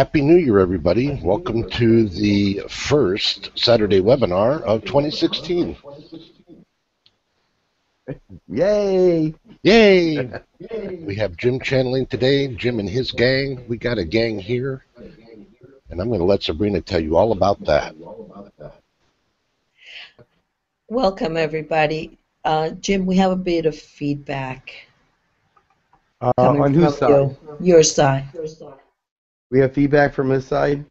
Happy New Year, everybody. Welcome to the first Saturday webinar of 2016. Yay! Yay! We have Jim channeling today, Jim and his gang. We got a gang here. And I'm going to let Sabrina tell you all about that. Welcome, everybody. Jim, we have a bit of feedback. On whose side? Your side. We have feedback from his side?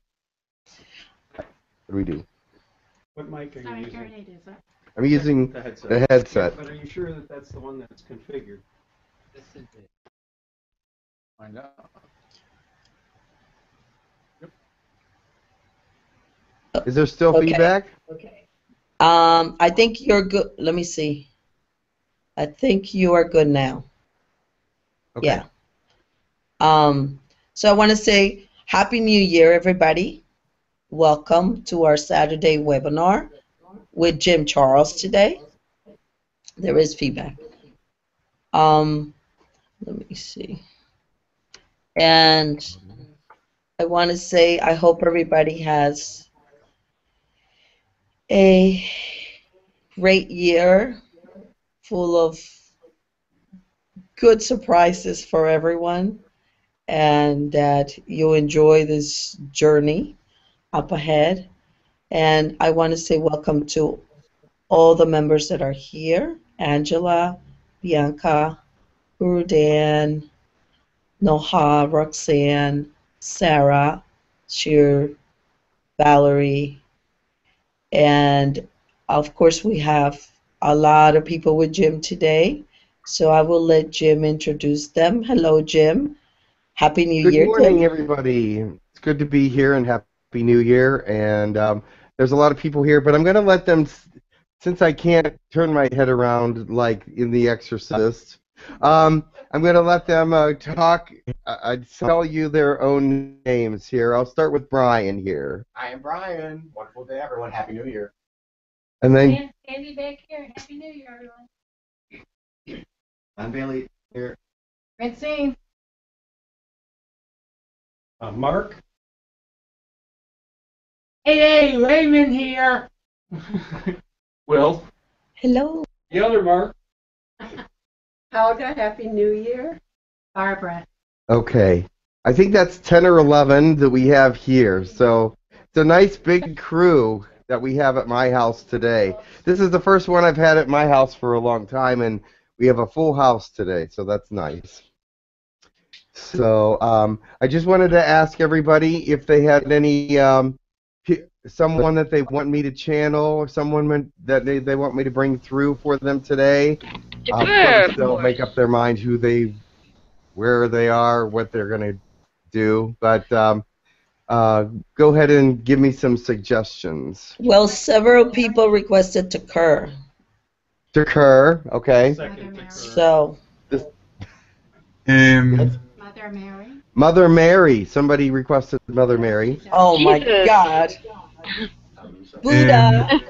What do we do? What mic are you using? I'm using the headset. But are you sure that that's the one that's configured? This is it. Find out. Yep. Is there still feedback? Okay. I think you're good. Let me see. I think you are good now. Okay. Yeah. So I want to say Happy New Year, everybody. Welcome to our Saturday webinar with Jim Charles today. There is feedback. Let me see. And I want to say I hope everybody has a great year full of good surprises for everyone, and that you enjoy this journey up ahead. And I want to say welcome to all the members that are here: Angela, Bianca, Urudan, Noha, Roxanne, Sarah, Sheer, Valerie, and of course we have a lot of people with Jim today. So I will let Jim introduce them. Hello, Jim. Happy New Year. Good morning, everybody. It's good to be here, and Happy New Year. And there's a lot of people here, but I'm going to let them, since I can't turn my head around like in The Exorcist, I'm going to let them talk. I'd tell you their own names here. I'll start with Brian here. I am Brian. Wonderful day, everyone. Happy New Year. And then Andy back here. Happy New Year, everyone. I'm Bailey here. Great seeing. Mark. Hey, Raymond here. Will. Hello. The other Mark. Helga, Happy New Year. Barbara. Okay. I think that's 10 or 11 that we have here. So it's a nice big crew that we have at my house today. This is the first one I've had at my house for a long time, and we have a full house today, so that's nice. So I just wanted to ask everybody if they had any someone that they want me to channel, or someone that they want me to bring through for them today. They'll make up their mind who they, where they are, what they're going to do. But go ahead and give me some suggestions. Well, several people requested Tekkrr. Tekkrr, okay. So, Mother Mary. Mother Mary. Somebody requested Mother Mary. Oh Jesus. My God. Buddha.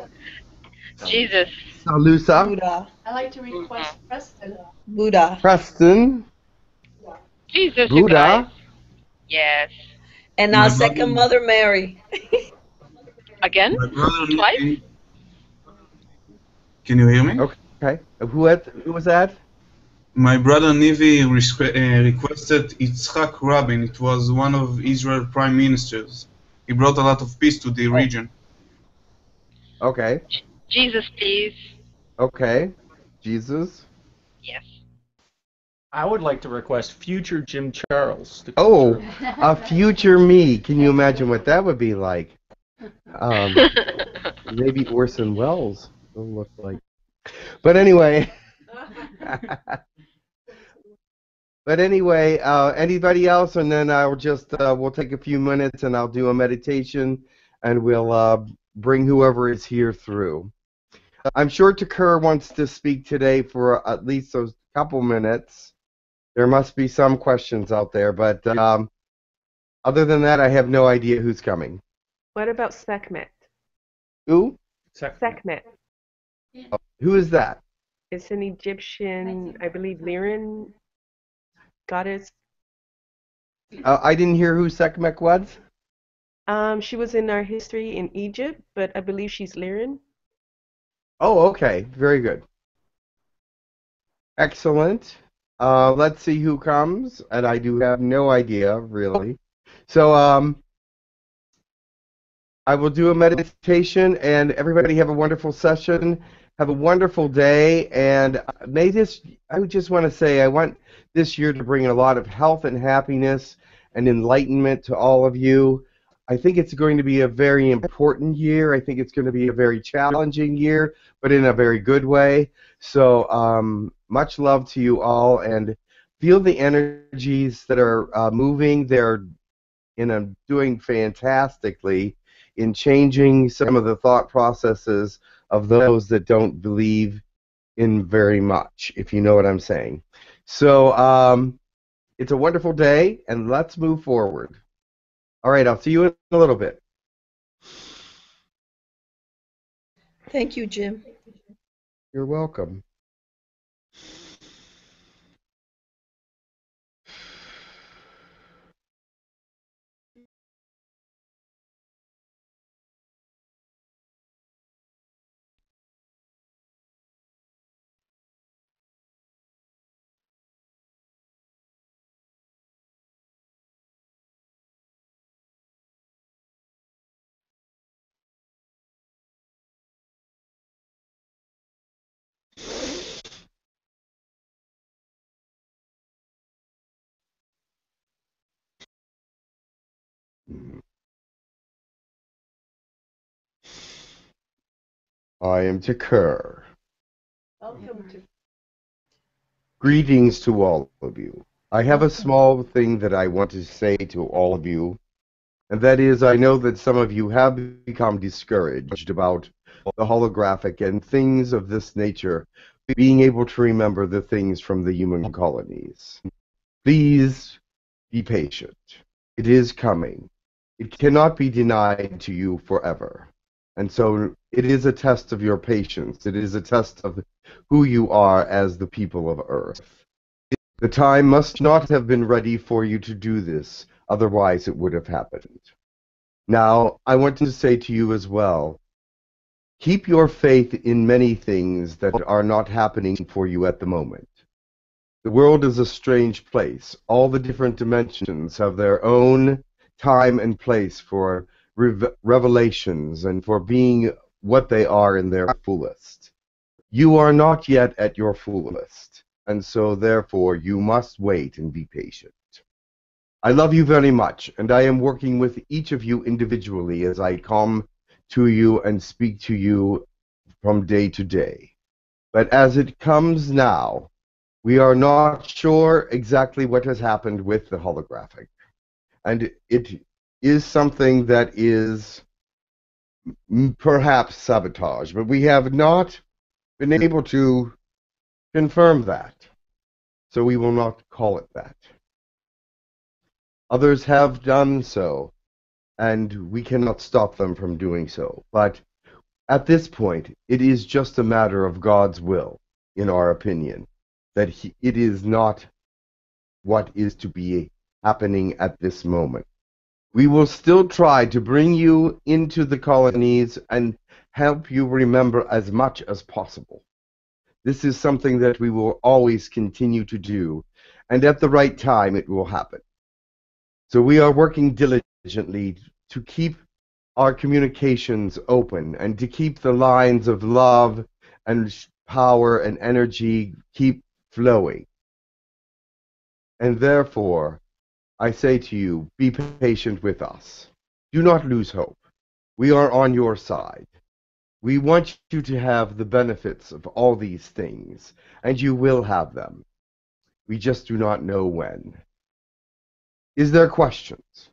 Jesus. Salusa. Buddha. I like to request Preston. Buddha. Preston. Jesus. Buddha. Yes. And I'll second Mother Mary. Again? Twice? Can you hear me? Okay. Who was that? My brother Nivi requested Yitzhak Rabin. It was one of Israel's prime ministers. He brought a lot of peace to the region. Okay. Jesus, please. Okay. Jesus? Yes. I would like to request future Jim Charles. Oh, a future me. Can you imagine what that would be like? Maybe Orson Welles. Look like, but anyway, anybody else, and then I'll just we'll take a few minutes and I'll do a meditation, and we'll bring whoever is here through. I'm sure Tekkrr wants to speak today for at least those couple minutes. There must be some questions out there, but other than that, I have no idea who's coming. What about Sekhmet? Who? Sekhmet. Who is that? It's an Egyptian, I believe, Lyran goddess. I didn't hear who Sekhmet was. She was in our history in Egypt, but I believe she's Lyran. Oh, okay. Very good. Excellent. Let's see who comes, and I do have no idea, really. So, I will do a meditation, and everybody have a wonderful session. Have a wonderful day, and I just want to say I want this year to bring a lot of health and happiness and enlightenment to all of you. I think it's going to be a very important year. I think it's going to be a very challenging year, but in a very good way. So much love to you all, and feel the energies that are moving. They're doing fantastically in changing some of the thought processes of those that don't believe in very much, if you know what I'm saying. So it's a wonderful day, and let's move forward. All right, I'll see you in a little bit. Thank you, Jim. You're welcome. I am Tekkrr. Welcome to. Greetings to all of you. I have a small thing that I want to say to all of you, and that is, I know that some of you have become discouraged about the holographic and things of this nature being able to remember the things from the human colonies. Please be patient. It is coming. It cannot be denied to you forever. And so it is a test of your patience. It is a test of who you are as the people of Earth. The time must not have been ready for you to do this, otherwise it would have happened. Now, I want to say to you as well, keep your faith in many things that are not happening for you at the moment. The world is a strange place. All the different dimensions have their own time and place for revelations and for being what they are in their fullest. You are not yet at your fullest, and so therefore you must wait and be patient. I love you very much, and I am working with each of you individually as I come to you and speak to you from day to day. But as it comes now, we are not sure exactly what has happened with the holographic, and it is something that is perhaps sabotage, but we have not been able to confirm that, so we will not call it that. Others have done so, and we cannot stop them from doing so, but at this point it is just a matter of God's will, in our opinion, that it is not what is to be happening at this moment. We will still try to bring you into the colonies and help you remember as much as possible. This is something that we will always continue to do, and at the right time it will happen. So we are working diligently to keep our communications open and to keep the lines of love and power and energy keep flowing. And therefore, I say to you, be patient with us. Do not lose hope. We are on your side. We want you to have the benefits of all these things, and you will have them. We just do not know when. Is there questions?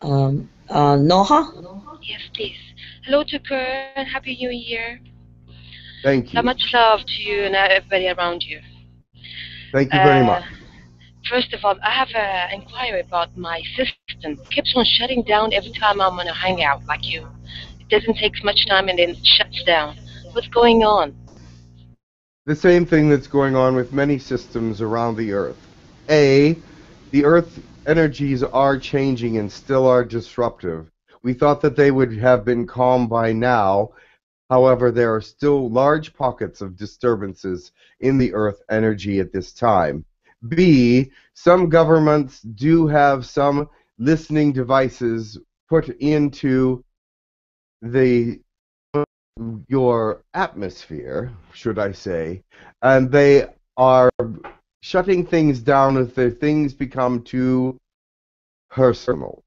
Noha? Yes, please. Hello, Tekkrr, and Happy New Year. Thank you. So much love to you and everybody around you. Thank you very much. First of all, I have an inquiry about my system. It keeps on shutting down every time I'm on a hangout like you. It doesn't take much time and then it shuts down. What's going on? The same thing that's going on with many systems around the Earth. The Earth energies are changing and still are disruptive. We thought that they would have been calm by now. However, there are still large pockets of disturbances in the Earth energy at this time. B, some governments do have some listening devices put into your atmosphere, should I say, and they are shutting things down if the things become too personal.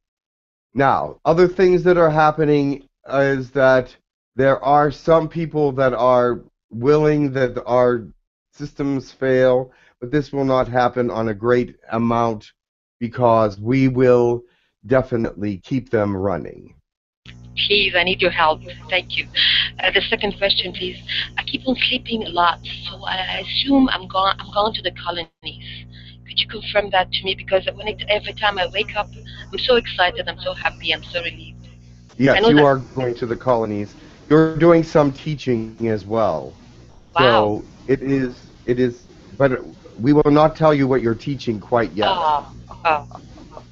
Now, other things that are happening is that there are some people that are willing that our systems fail, but this will not happen on a great amount because we will definitely keep them running. Please, I need your help. Thank you. The second question, please. I keep on sleeping a lot, so I assume I'm gone to the colonies. Could you confirm that to me? Because every time I wake up, I'm so excited, I'm so happy, I'm so relieved. Yes, you are going to the colonies. You're doing some teaching as well. Wow. So it is, but we will not tell you what you're teaching quite yet. Oh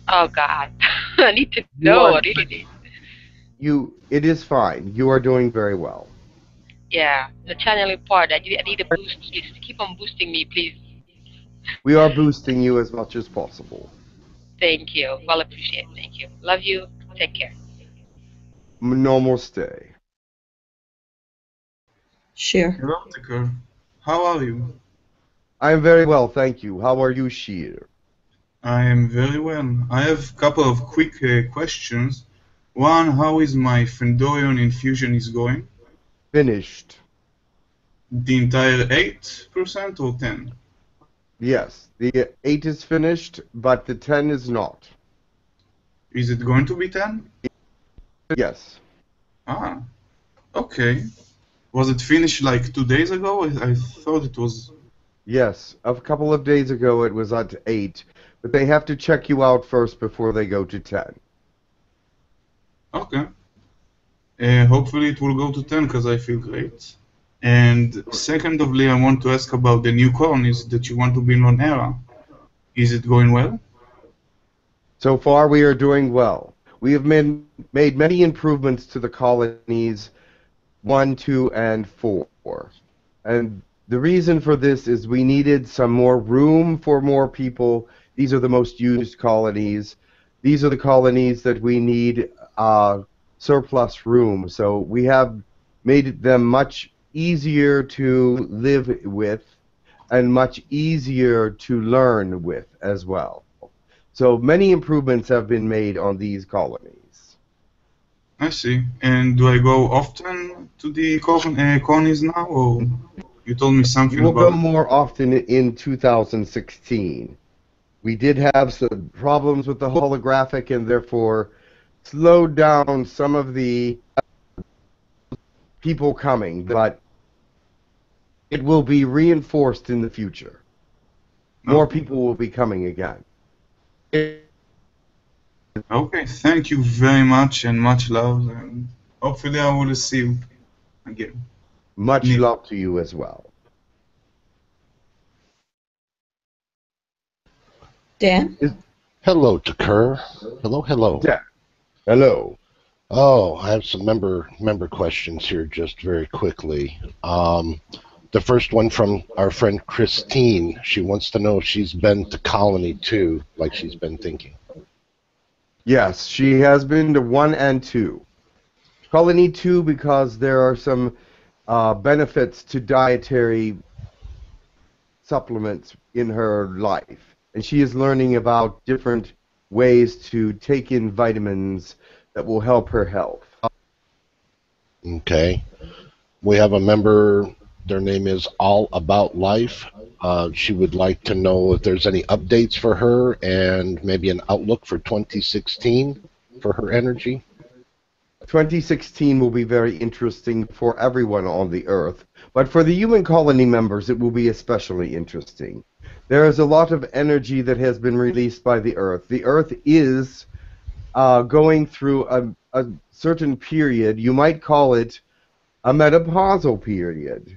God. I need to know. I really need. It is fine. You are doing very well. Yeah, the channeling part. I need a boost. Please keep on boosting me, please. We are boosting you as much as possible. Thank you. Well appreciated. Thank you. Love you. Take care. Namaste. Shir. Hello, Tekkrr. How are you? I am very well, thank you. How are you, Shir? I am very well. I have a couple of quick questions. One, how is my Fendorian infusion is going? Finished. The entire 8% or 10? Yes, the 8 is finished, but the 10 is not. Is it going to be 10? Yes. Ah, okay. Was it finished like 2 days ago? I thought it was... Yes, a couple of days ago it was at 8, but they have to check you out first before they go to 10. Okay. Hopefully it will go to 10 because I feel great. And secondly, I want to ask about the new colonies that you want to build on ERA. Is it going well? So far we are doing well. We have made many improvements to the colonies 1, 2, and 4. And the reason for this is we needed some more room for more people. These are the most used colonies. These are the colonies that we need surplus room, so we have made them much easier to live with and much easier to learn with as well. So many improvements have been made on these colonies. I see. And do I go often to the colonies now, or you told me something about... We'll go more often in 2016. We did have some problems with the holographic and therefore slowed down some of the people coming, but it will be reinforced in the future. More people will be coming again. Okay, thank you very much and much love, and hopefully I will see you again. Much love to you as well. Dan? Hello, Tekkrr. Hello, hello. Dan. Hello. Oh, I have some member questions here just very quickly. The first one from our friend Christine. She wants to know if she's been to Colony 2, like she's been thinking. Yes, she has been to 1 and 2. Colony 2 because there are some benefits to dietary supplements in her life. And she is learning about different ways to take in vitamins that will help her health. Okay. We have a member, their name is All About Life. She would like to know if there's any updates for her and maybe an outlook for 2016 for her energy. 2016 will be very interesting for everyone on the Earth, but for the human colony members it will be especially interesting. There is a lot of energy that has been released by the Earth. The Earth is going through a certain period. You might call it a menopausal period.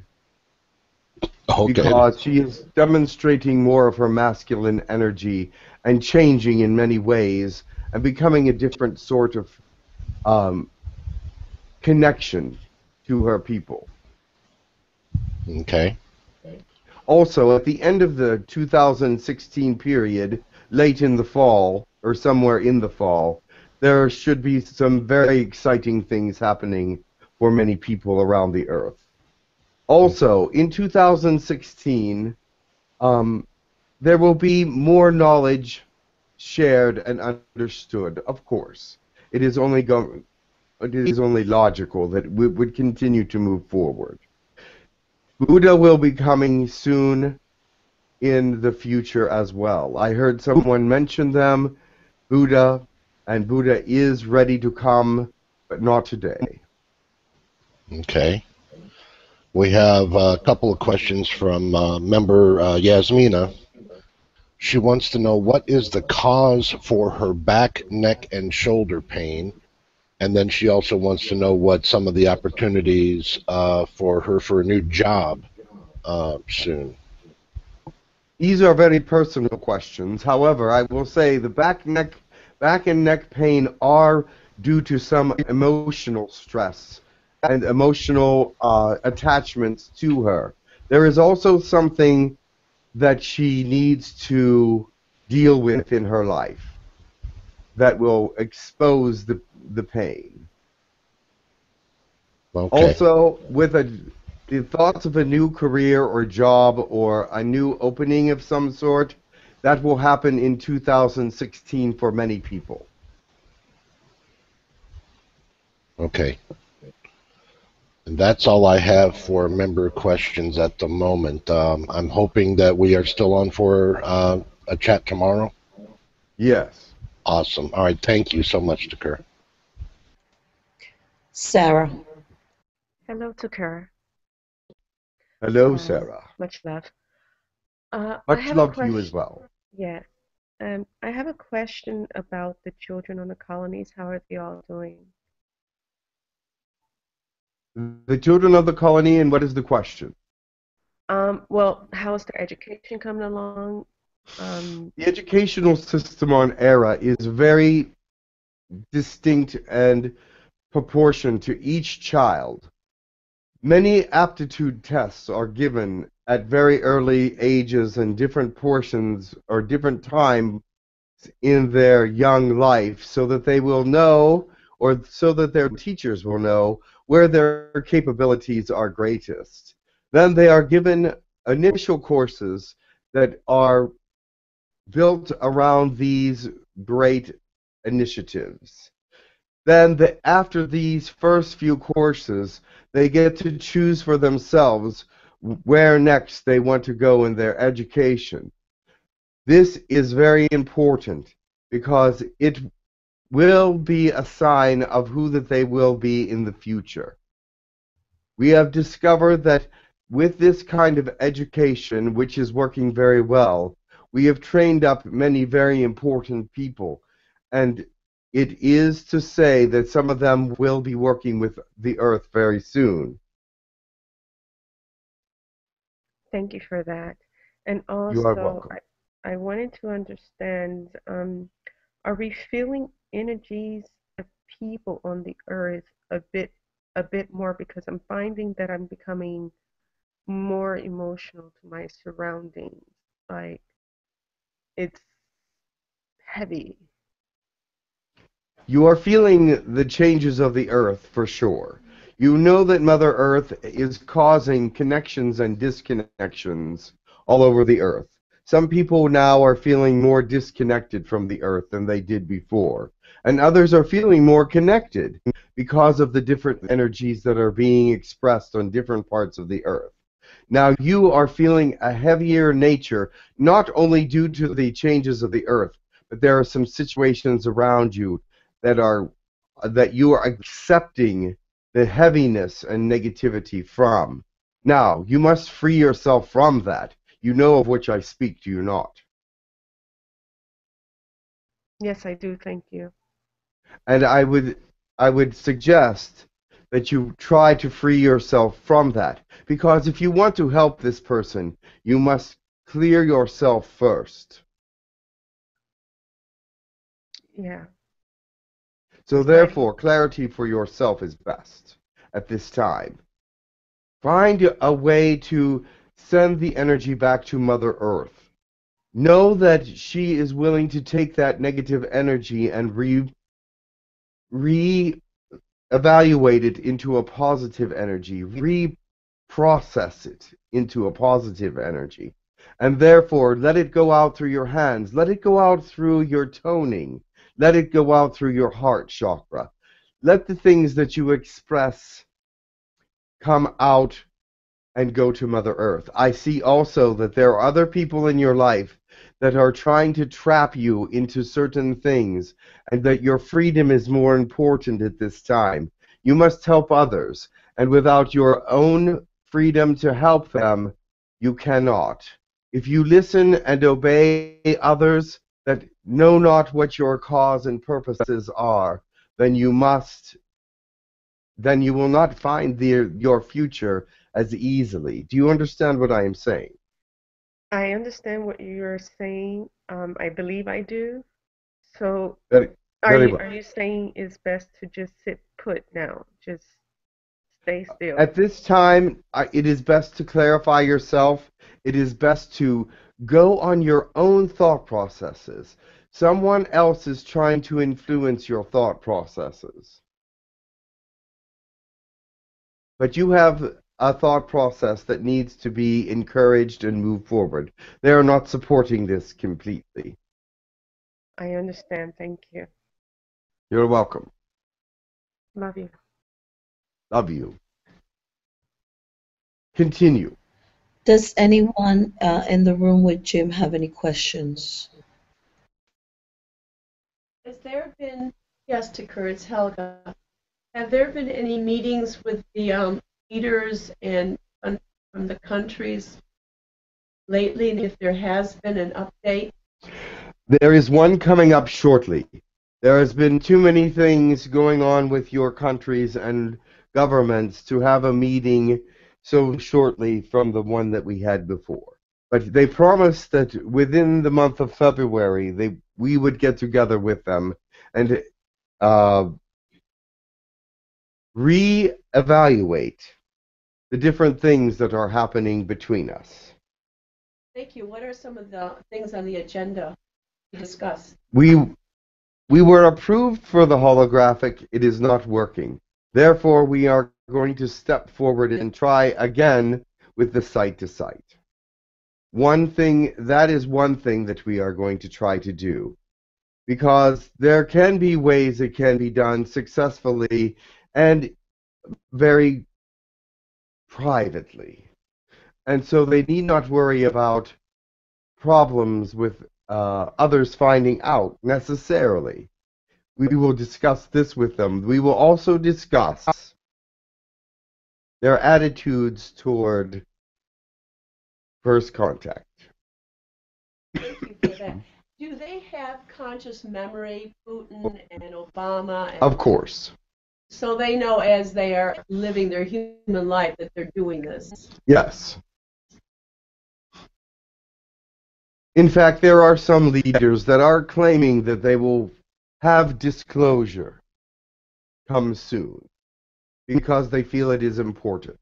okay. Because she is demonstrating more of her masculine energy and changing in many ways and becoming a different sort of connection to her people. Okay. Also, at the end of the 2016 period, late in the fall, or somewhere in the fall, there should be some very exciting things happening for many people around the earth. Also, in 2016, there will be more knowledge shared and understood, of course. It is only logical that we would continue to move forward. Buddha will be coming soon in the future as well. I heard someone mention them, Buddha, and Buddha is ready to come, but not today. Okay. We have a couple of questions from member Yasmina. She wants to know what is the cause for her back, neck, and shoulder pain. And then she also wants to know what some of the opportunities for her for a new job soon. These are very personal questions. However, I will say the back and neck pain are due to some emotional stress and emotional attachments to her. There is also something that she needs to deal with in her life that will expose the pain. Okay. Also, with the thoughts of a new career or job or a new opening of some sort, that will happen in 2016 for many people. Okay. And that's all I have for member questions at the moment. I'm hoping that we are still on for a chat tomorrow. Yes. Awesome. All right. Thank you so much, Tekkrr. Sarah. Hello, Tekkrr. Hello, Sarah. Much love. Much love to you as well. Yeah. I have a question about the children on the colonies. How are they all doing? The children of the colony, and what is the question? Well, how is their education coming along? The educational system on ERA is very distinct and proportioned to each child. Many aptitude tests are given at very early ages and different portions or different times in their young life so that they will know, or so that their teachers will know, where their capabilities are greatest. Then they are given initial courses that are built around these great initiatives. Then after these first few courses, they get to choose for themselves where next they want to go in their education. This is very important because it will be a sign of who that they will be in the future. We have discovered that with this kind of education, which is working very well, we have trained up many very important people, and it is to say that some of them will be working with the earth very soon. Thank you for that. And also, you are welcome. I wanted to understand, are we feeling energies of people on the earth a bit more? Because I'm finding that I'm becoming more emotional to my surroundings. Like, it's heavy. You are feeling the changes of the earth for sure. You know that Mother Earth is causing connections and disconnections all over the earth. Some people now are feeling more disconnected from the earth than they did before, and others are feeling more connected because of the different energies that are being expressed on different parts of the earth. Now you are feeling a heavier nature, not only due to the changes of the earth, but there are some situations around you that you are accepting the heaviness and negativity from. Now, you must free yourself from that. You know of which I speak, do you not? Yes, I do, thank you. And I would suggest that you try to free yourself from that. Because if you want to help this person, you must clear yourself first. Yeah. So therefore, clarity for yourself is best at this time. Find a way to send the energy back to Mother Earth. Know that she is willing to take that negative energy and re-evaluate it into a positive energy, reprocess it into a positive energy. And therefore, let it go out through your hands. Let it go out through your toning. Let it go out through your heart chakra. Let the things that you express come out and go to Mother Earth. I see also that there are other people in your life that are trying to trap you into certain things, and that your freedom is more important at this time. You must help others, and without your own freedom to help them, you cannot. If you listen and obey others that know not what your cause and purposes are, then you must, then you will not find your future as easily. Do you understand what I am saying? I understand what you're saying. I believe I do. So are you saying it's best to just sit put now? Just stay still? At this time, it is best to clarify yourself. It is best to go on your own thought processes. Someone else is trying to influence your thought processes. But you have a thought process that needs to be encouraged and move forward. They are not supporting this completely. I understand. Thank you. You're welcome. Love you. Love you. Continue. Does anyone in the room with Jim have any questions? Has there been, yes, Tekkrr, it's Helga. Have there been any meetings with the leaders and from the countries lately, and if there has been an update? There is one coming up shortly. There has been too many things going on with your countries and governments to have a meeting so shortly from the one that we had before. But they promised that within the month of February we would get together with them and re-evaluate the different things that are happening between us. Thank you. What are some of the things on the agenda to discuss? We were approved for the holographic. It is not working. Therefore, we are going to step forward and try again with the sight-to-sight. That is one thing that we are going to try to do, because there can be ways it can be done successfully and very privately, and so they need not worry about problems with others finding out necessarily. We will discuss this with them. We will also discuss their attitudes toward first contact. Thank you for that. Do they have conscious memory, Putin and Obama? And of course. So they know as they are living their human life that they're doing this. Yes. In fact, there are some leaders that are claiming that they will have disclosure come soon because they feel it is important.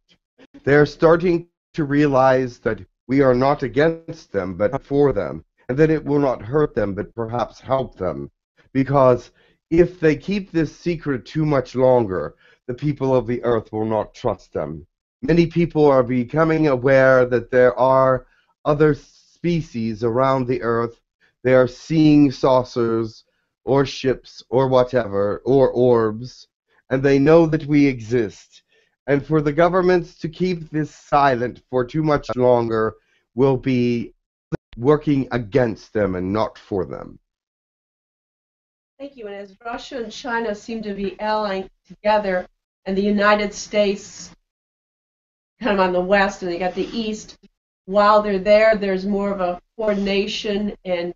They're starting to realize that we are not against them but for them, and that it will not hurt them but perhaps help them, because if they keep this secret too much longer, the people of the earth will not trust them. Many people are becoming aware that there are other species around the earth. They are seeing saucers or ships or whatever, or orbs, and they know that we exist. And for the governments to keep this silent for too much longer will be working against them and not for them. Thank you. And as Russia and China seem to be allying together, and the United States kind of on the west, and they got the east, while they're there, there's more of a coordination and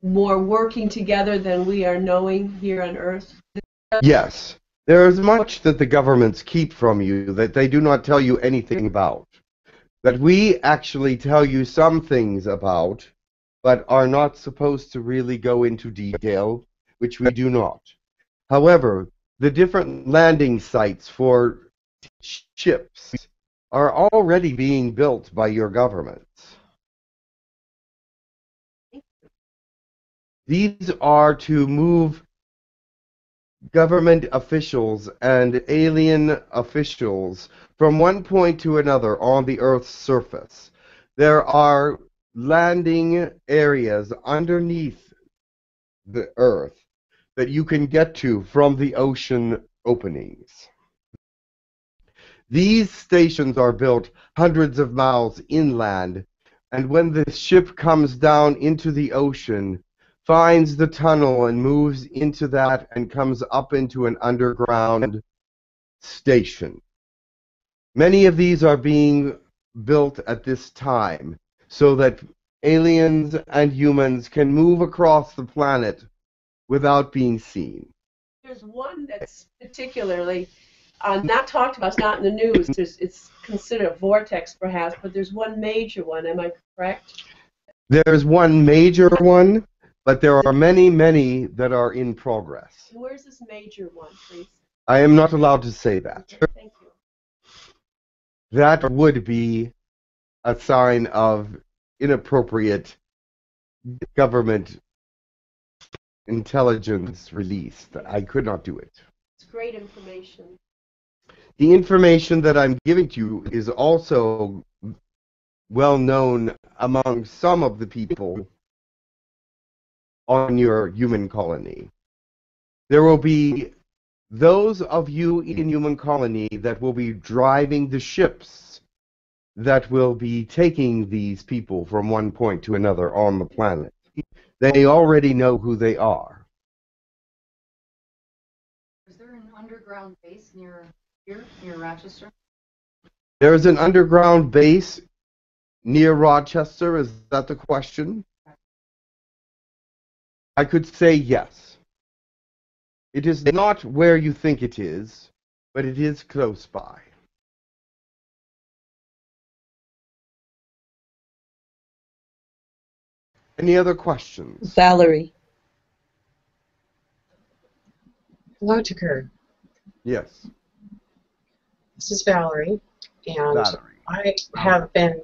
more working together than we are knowing here on Earth. Yes. There is much that the governments keep from you that they do not tell you anything about, that we actually tell you some things about, but are not supposed to really go into detail, which we do not. However, the different landing sites for ships are already being built by your governments. These are to move government officials and alien officials from one point to another on the Earth's surface. There are landing areas underneath the Earth that you can get to from the ocean openings. These stations are built hundreds of miles inland, and when the ship comes down into the ocean, finds the tunnel and moves into that and comes up into an underground station. Many of these are being built at this time so that aliens and humans can move across the planet without being seen. There's one that's particularly not talked about, it's not in the news, it's considered a vortex perhaps, but there's one major one, am I correct? There's one major one. But there are many, many that are in progress. Where's this major one, please? I am not allowed to say that. Okay, thank you. That would be a sign of inappropriate government intelligence release. I could not do it. It's great information. The information that I'm giving to you is also well known among some of the people on your human colony. There will be those of you in human colony that will be driving the ships that will be taking these people from one point to another on the planet. They already know who they are. Is there an underground base near here, near Rochester? There is an underground base near Rochester, is that the question? I could say yes. It is not where you think it is, but it is close by. Any other questions? Valerie. Hello, Tekkrr. Yes. This is Valerie, and I have been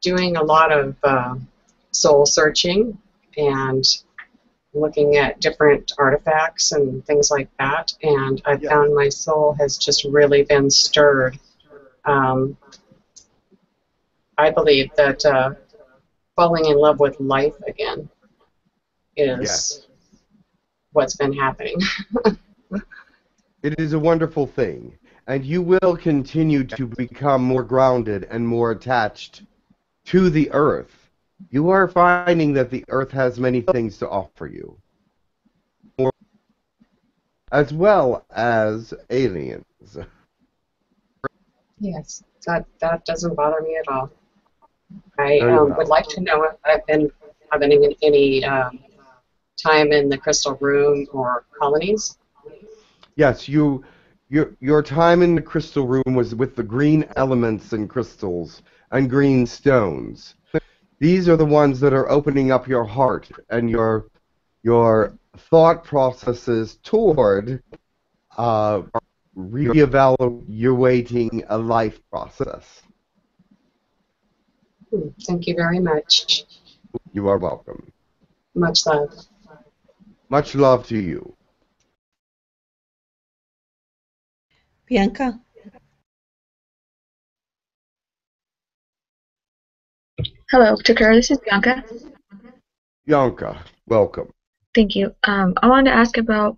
doing a lot of soul searching and looking at different artifacts and things like that, and I found my soul has just really been stirred. I believe that falling in love with life again is what's been happening. It is a wonderful thing, and you will continue to become more grounded and more attached to the earth. You are finding that the Earth has many things to offer you, as well as aliens. Yes, that doesn't bother me at all. I would like to know if I've been having any time in the crystal room or colonies. Yes, your time in the crystal room was with the green elements and crystals and green stones. These are the ones that are opening up your heart and your thought processes toward reevaluating a life process. Thank you very much. You are welcome. Much love. Much love to you. Bianca. Hello, Tekkrr, this is Bianca. Bianca, welcome. Thank you. I wanted to ask about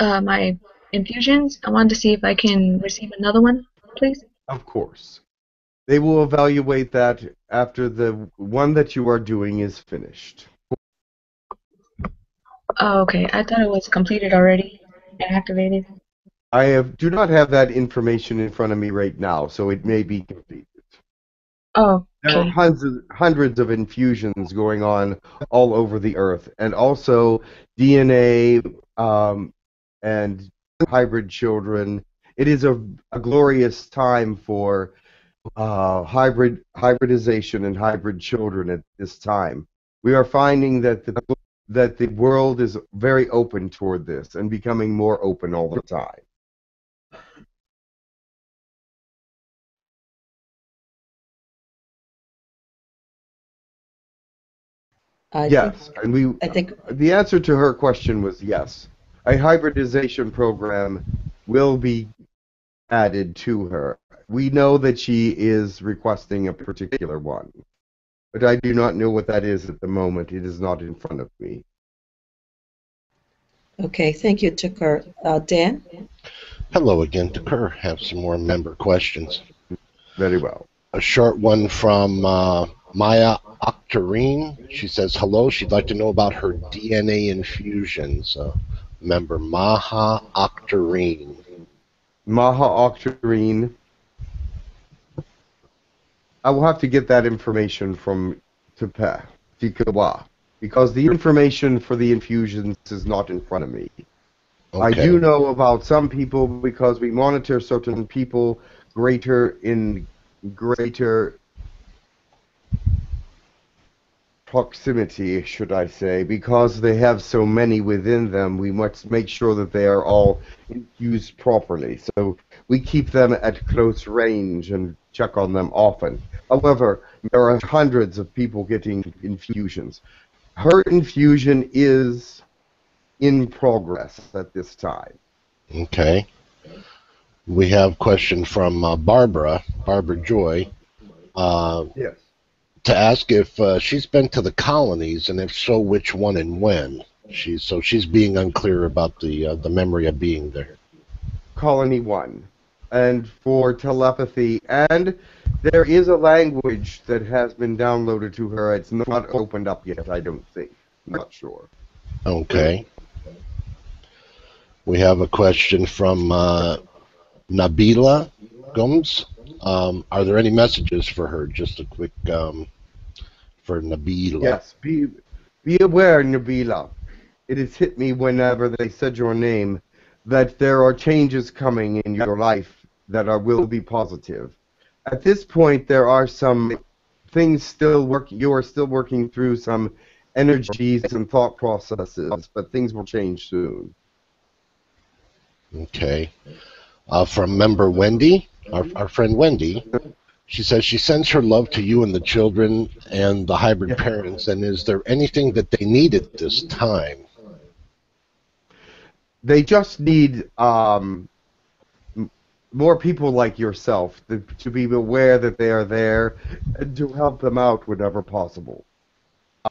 my infusions. I wanted to see if I can receive another one, please. Of course. They will evaluate that after the one that you are doing is finished. Oh, okay. I thought it was completed already and activated. Do not have that information in front of me right now, so it may be completed. Oh, okay. There are hundreds of infusions going on all over the Earth, and also DNA and hybrid children. It is a glorious time for hybridization and hybrid children at this time. We are finding that the world is very open toward this and becoming more open all the time. I think the answer to her question was yes. A hybridization program will be added to her. We know that she is requesting a particular one, but I do not know what that is at the moment. It is not in front of me. Okay, thank you, Tekkrr. Dan? Hello again, Tekkrr. Have some more member questions. Very well. A short one from Maha Octarine. She says, hello, she'd like to know about her DNA infusions. Member Maha Octarine. Maha Octarine. I will have to get that information from Tepeh, Tekeba, because the information for the infusions is not in front of me. Okay. I do know about some people because we monitor certain people in greater proximity, should I say, because they have so many within them. We must make sure that they are all infused properly. So we keep them at close range and check on them often. However, there are hundreds of people getting infusions. Her infusion is in progress at this time. Okay. We have a question from Barbara Joy. Yes. To ask if she's been to the colonies, and if so, which one and when. She's being unclear about the memory of being there. Colony 1, and for telepathy, and there is a language that has been downloaded to her. It's not opened up yet, I don't think. I'm not sure. Okay. We have a question from Nabila Gomes. Are there any messages for her? Just a quick for Nabila. Yes, be aware, Nabila. It has hit me whenever they said your name that there are changes coming in your life that will be positive. At this point, there are some things still working. You are still working through some energies and thought processes, but things will change soon. Okay. From member Wendy, our friend Wendy, she says she sends her love to you and the children and the hybrid parents, and is there anything that they need at this time? They just need more people like yourself to be aware that they are there and to help them out whenever possible.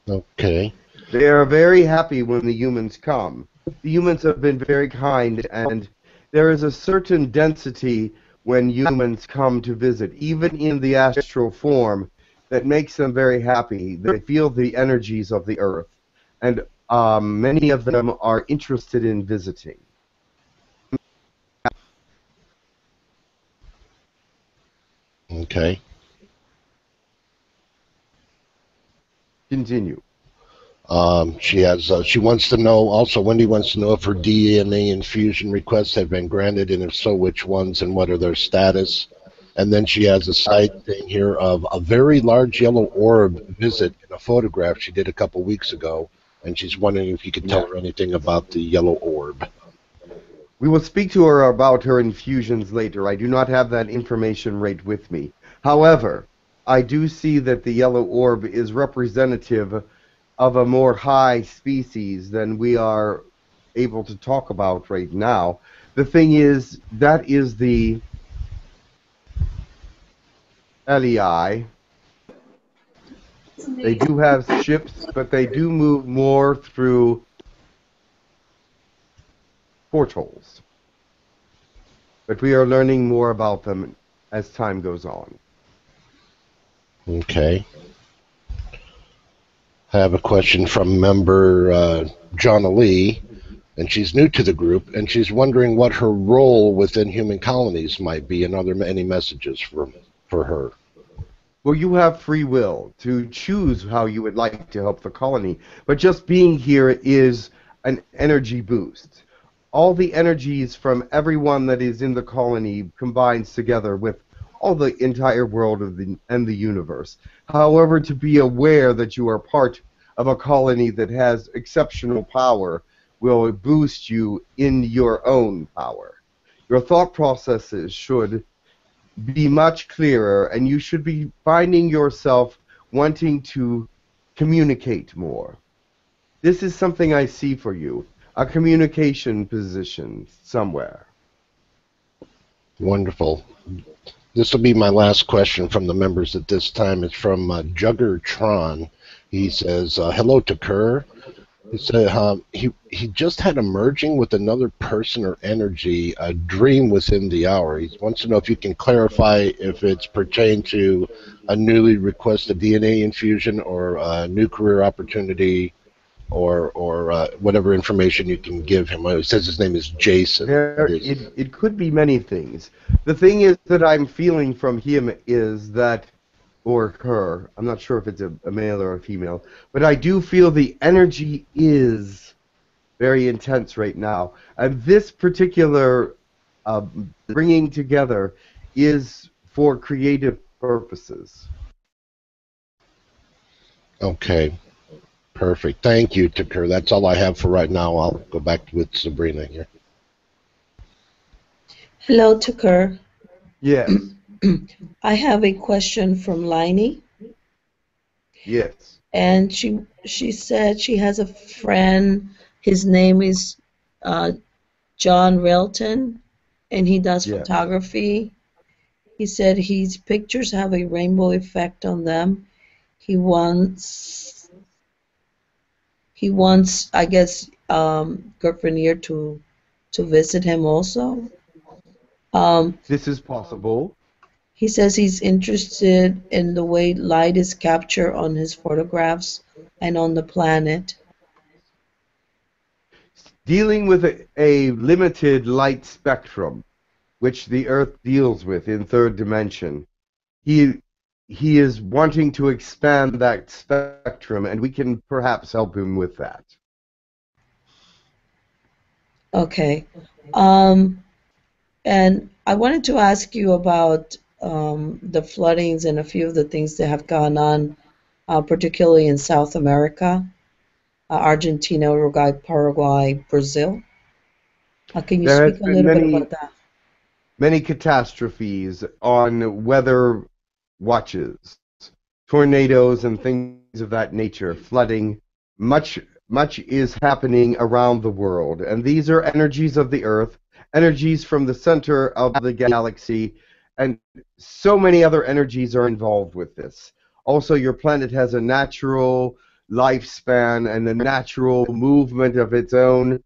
Okay. They are very happy when the humans come. The humans have been very kind, and there is a certain density when humans come to visit, even in the astral form, that makes them very happy. They feel the energies of the earth, and many of them are interested in visiting. Okay. Continue. She has. She wants to know. Also, Wendy wants to know if her DNA infusion requests have been granted, and if so, which ones, and what are their status. And then she has a side thing here of a very large yellow orb visit in a photograph she did a couple weeks ago, and she's wondering if you could tell her anything about the yellow orb. We will speak to her about her infusions later. I do not have that information right with me. However, I do see that the yellow orb is representative of a more high species than we are able to talk about right now. The thing is, that is the Elei. They do have ships, but they do move more through portholes. But we are learning more about them as time goes on. Okay. I have a question from member John Lee, and she's new to the group, and she's wondering what her role within human colonies might be, and are there any messages for her? Well, you have free will to choose how you would like to help the colony, but just being here is an energy boost. all the energies from everyone that is in the colony combines together with all the entire world of and the universe. However, to be aware that you are part of a colony that has exceptional power will boost you in your own power. Your thought processes should be much clearer, and you should be finding yourself wanting to communicate more. This is something I see for you, a communication position somewhere. Wonderful. This will be my last question from the members at this time. It's from Juggertron. He says, hello, Tekkrr. He just had a merging with another person or energy, a dream within the hour. He wants to know if you can clarify if it's pertained to a newly requested DNA infusion or a new career opportunity or whatever information you can give him. He says his name is Jason. It could be many things. The thing is that I'm feeling from him is that, or her, I'm not sure if it's a male or a female, but I do feel the energy is very intense right now. And this particular bringing together is for creative purposes. Okay, perfect. Thank you, Tekkrr. That's all I have for right now. I'll go back with Sabrina here. Hello, Tekkrr. Yes. I have a question from Liney. Yes. And she said she has a friend. His name is John Relton, and he does photography. He said his pictures have a rainbow effect on them. He wants, I guess, Girk Fitneer to visit him also. This is possible. He says he's interested in the way light is captured on his photographs and on the planet. Dealing with a limited light spectrum, which the Earth deals with in third dimension, he is wanting to expand that spectrum, and we can perhaps help him with that. Okay. And I wanted to ask you about the floodings and a few of the things that have gone on, particularly in South America, Argentina, Uruguay, Paraguay, Brazil. Can you speak a little bit about that? Many catastrophes on weather watches, tornadoes and things of that nature, flooding. Much is happening around the world, and these are energies of the Earth, energies from the center of the galaxy, and so many other energies are involved with this. Also, your planet has a natural lifespan and a natural movement of its own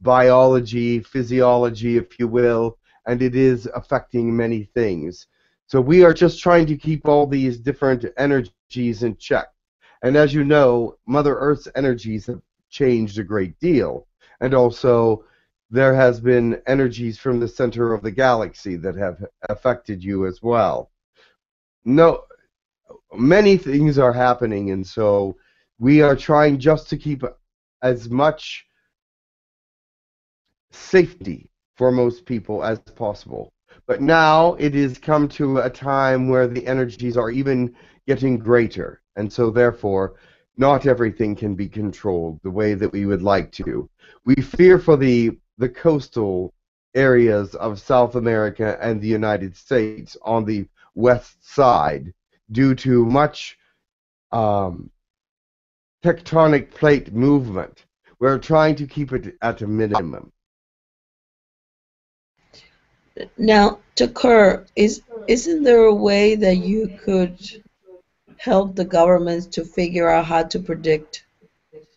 biology, physiology, if you will, and it is affecting many things. So we are just trying to keep all these different energies in check. And as you know, Mother Earth's energies have changed a great deal. And also, there has been energies from the center of the galaxy that have affected you as well. No, many things are happening, and so we are trying just to keep as much safety for most people as possible. But now it has come to a time where the energies are even getting greater, and so therefore not everything can be controlled the way that we would like to. We fear for the coastal areas of South America and the United States on the west side due to much tectonic plate movement. We're trying to keep it at a minimum. Now, Tekkrr, isn't there a way that you could help the governments to figure out how to predict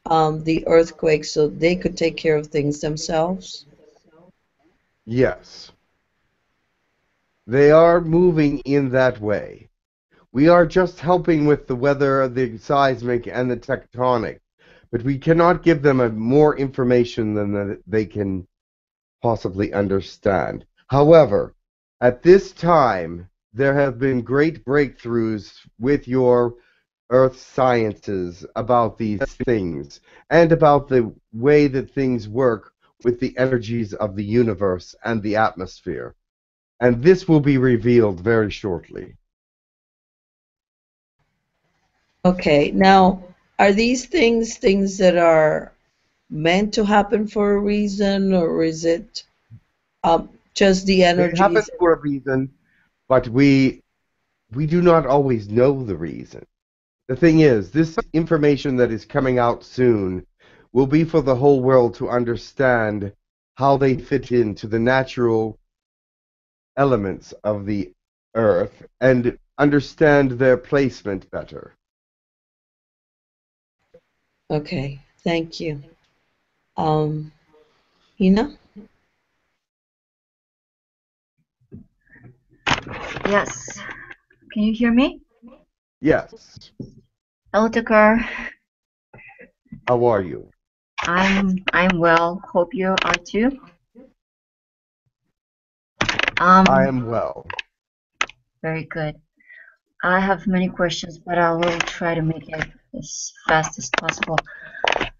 the earthquake so they could take care of things themselves? Yes. They are moving in that way. We are just helping with the weather, the seismic, and the tectonic, but we cannot give them more information than that they can possibly understand. However, at this time, there have been great breakthroughs with your Earth sciences about these things and about the way that things work with the energies of the universe and the atmosphere. And this will be revealed very shortly. Okay, now, are these things that are meant to happen for a reason, or is it just the energy? It happens for a reason, but we do not always know the reason. The thing is, this information that is coming out soon will be for the whole world to understand how they fit into the natural elements of the earth and understand their placement better. Okay, thank you. Hina? Yes. Can you hear me? Yes. Hello, Tekkrr. How are you? I'm well. Hope you are too. I am well. Very good. I have many questions, but I will try to make it as fast as possible.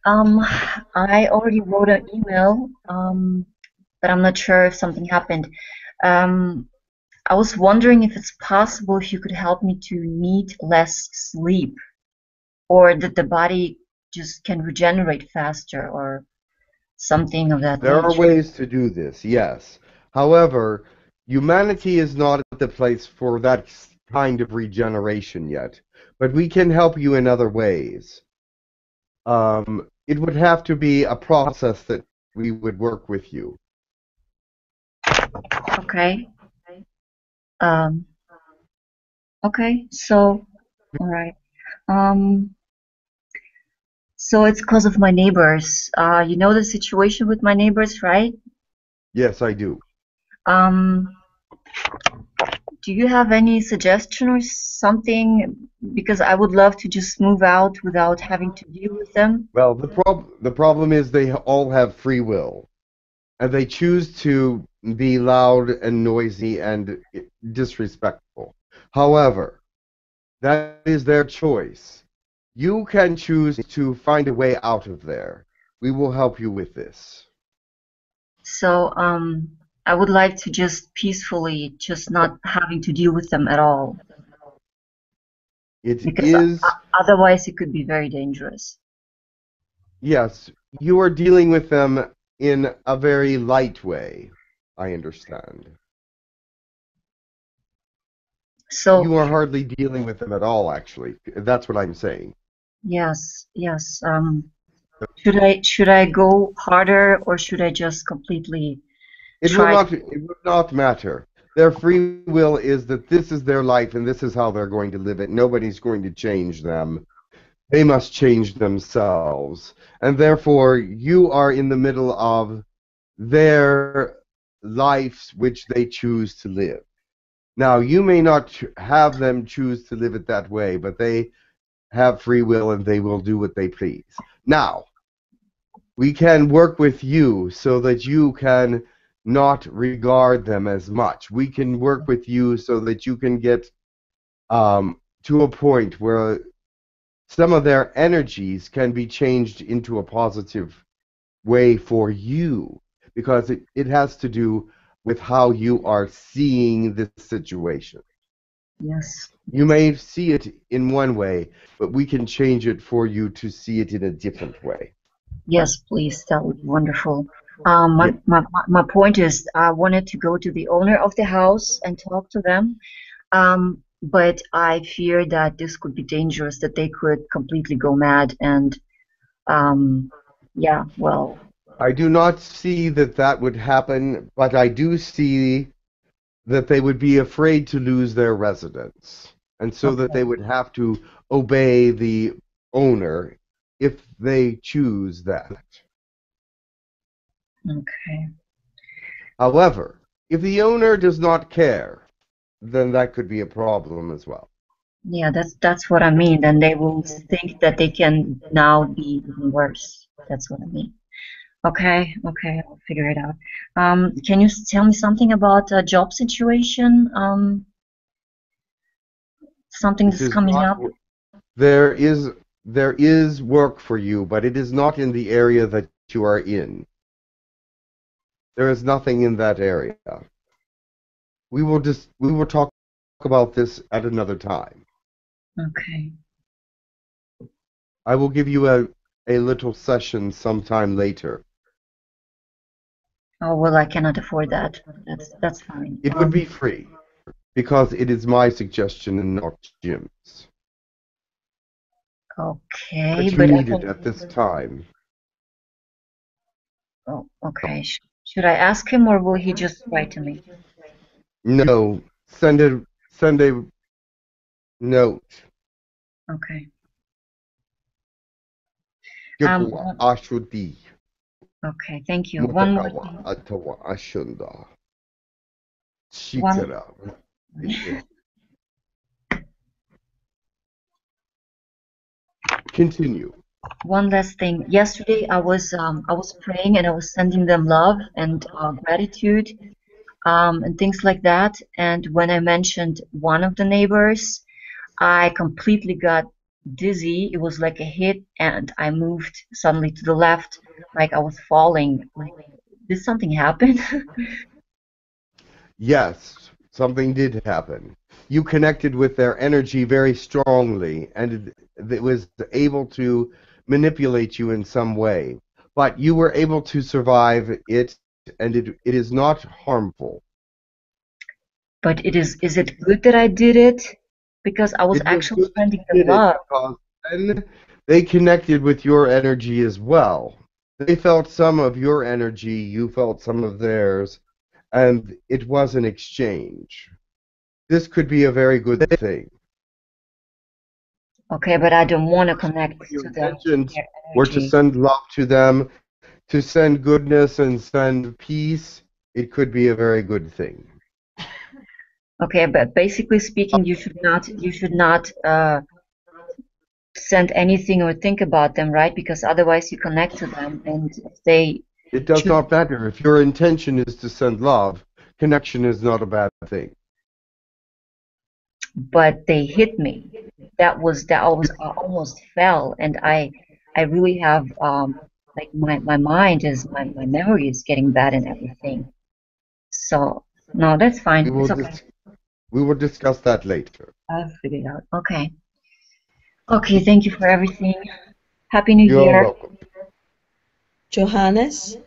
I already wrote an email, but I'm not sure if something happened. I was wondering if it's possible if you could help me to need less sleep, or that the body just can regenerate faster, or something of that nature. There are ways to do this, yes. However, humanity is not at the place for that kind of regeneration yet, but we can help you in other ways. It would have to be a process that we would work with you. Okay. Okay, so, alright. So it's because of my neighbors. You know the situation with my neighbors, right? Yes, I do. Do you have any suggestion or something? Because I would love to just move out without having to deal with them. Well, the problem is they all have free will, and they choose to be loud and noisy and disrespectful. However, that is their choice. You can choose to find a way out of there. We will help you with this. So, I would like to just peacefully, just not having to deal with them at all. Otherwise, it could be very dangerous. Yes, you are dealing with them in a very light way, I understand. So you are hardly dealing with them at all, actually. That's what I'm saying. Yes, yes. Should I go harder, or should I just completely try? It would not matter. Their free will is that this is their life and this is how they're going to live it. Nobody's going to change them. They must change themselves. And therefore, you are in the middle of their lives which they choose to live. Now, you may not have them choose to live it that way, but they have free will and they will do what they please. Now, we can work with you so that you can not regard them as much. We can work with you so that you can get to a point where some of their energies can be changed into a positive way for you, because it has to do with how you are seeing this situation. Yes. You may see it in one way, but we can change it for you to see it in a different way. Yes, please. That would be wonderful. My point is, I wanted to go to the owner of the house and talk to them, but I fear that this could be dangerous, that they could completely go mad, and, yeah, well... I do not see that that would happen, but I do see that they would be afraid to lose their residence, and so that they would have to obey the owner if they choose that. Okay. However, if the owner does not care, then that could be a problem as well. Yeah, that's what I mean. Then they will think that they can now be even worse. That's what I mean. Okay, okay, I'll figure it out. Can you tell me something about a job situation? Something that's coming up? There is work for you, but it is not in the area that you are in. There is nothing in that area. We will talk about this at another time. Okay. I will give you a little session sometime later. Oh, well, I cannot afford that. That's fine. It would be free, because it is my suggestion and not Jim's. Okay. But you need it at this time. Oh, okay. Should I ask him, or will he just write to me? No. Send a note. Okay. Okay, thank you. One more thing. Continue. One last thing. Yesterday I was praying, and I was sending them love and gratitude and things like that. And when I mentioned one of the neighbors, I completely got dizzy. It was like a hit, and I moved suddenly to the left, like I was falling. Like, did something happen? Yes, something did happen. You connected with their energy very strongly, and it was able to manipulate you in some way. But you were able to survive it, and it is not harmful. But it is it good that I did it? Because I was actually spending the love. Then they connected with your energy as well. They felt some of your energy, you felt some of theirs, and it was an exchange. This could be a very good thing. Okay, but I don't want to connect to them. Your intentions were to send love to them, to send goodness and send peace. It could be a very good thing. Okay, but basically speaking, you should not send anything or think about them, right? Because otherwise you connect to them, and if they... It does not matter. If your intention is to send love, connection is not a bad thing. But they hit me. I almost fell, and I really have like my mind is my memory is getting bad and everything. So no, that's fine. We will discuss that later. I'll figure it out. Okay. Okay, thank you for everything. Happy New Year. You're welcome. Johannes?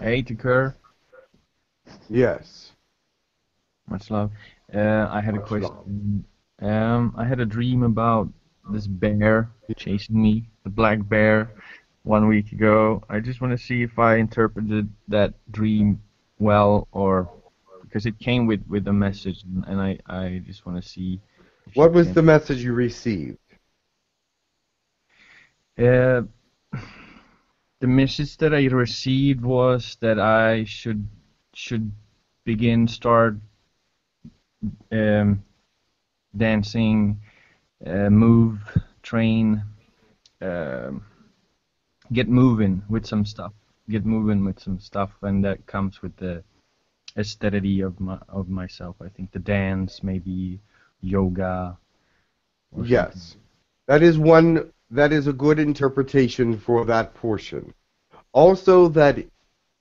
Hey, Tekkrr. Yes. Much love. I had a question. I had a dream about this bear chasing me, the black bear, 1 week ago. I just want to see if I interpreted that dream well, or because it came with a message, and I just want to see. What was the message you received? The message that I received was that I should start dancing, move, train, get moving with some stuff. Get moving with some stuff, and that comes with the aesthetic of myself. I think the dance, maybe yoga. Yes, something. That is one. That is a good interpretation for that portion. Also, that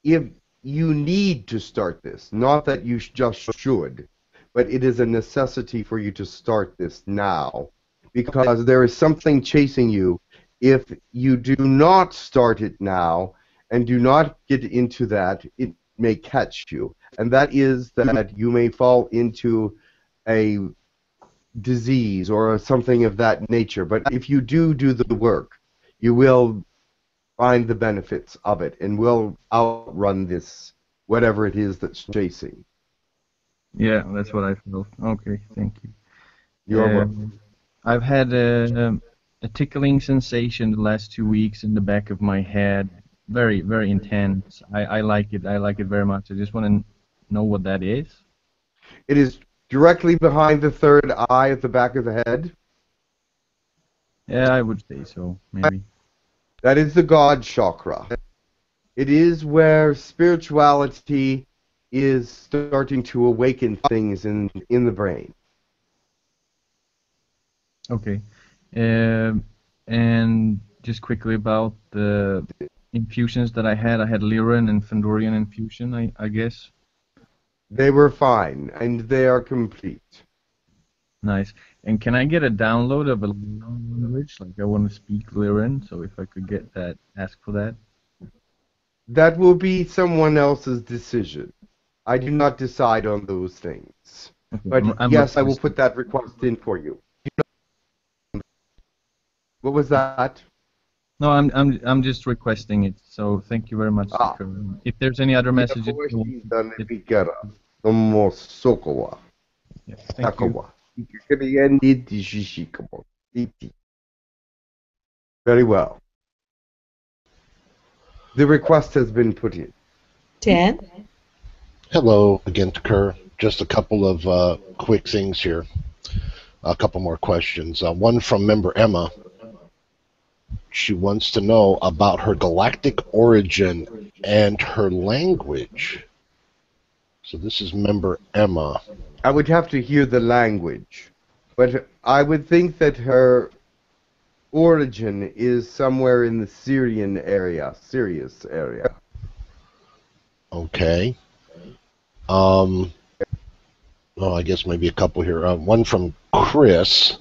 if you need to start this, not that you just should, but it is a necessity for you to start this now, because there is something chasing you. If you do not start it now and do not get into that, it may catch you. And that is that you may fall into a disease or something of that nature. But if you do the work, you will find the benefits of it and will outrun this, whatever it is that's chasing. Yeah, that's what I feel. Okay, thank you. You're welcome. I've had a tickling sensation the last 2 weeks in the back of my head. Very, very intense. I like it. I like it very much. I just want to know what that is. It is directly behind the third eye at the back of the head. Yeah, I would say so, maybe. That is the God chakra. It is where spirituality is starting to awaken things in the brain. Okay. And just quickly about the infusions that I had. I had Lyran and Fendorian infusion, I guess. They were fine, and they are complete. Nice. And can I get a download of a language? Like, I want to speak Lyran, so if I could get that, ask for that. That will be someone else's decision. I do not decide on those things. Okay. But yes, I will put that request in for you. What was that? No, I'm just requesting it. So thank you very much. Ah. If there's any other messages, very well. The request has been put in. Dan? Hello again, Tekkrr. Just a couple of quick things here. A couple more questions. One from member Emma. She wants to know about her galactic origin and her language. So this is member Emma. I would have to hear the language, but I would think that her origin is somewhere in the Syrian area, Sirius area. Okay. Oh, I guess maybe a couple here. One from Chris.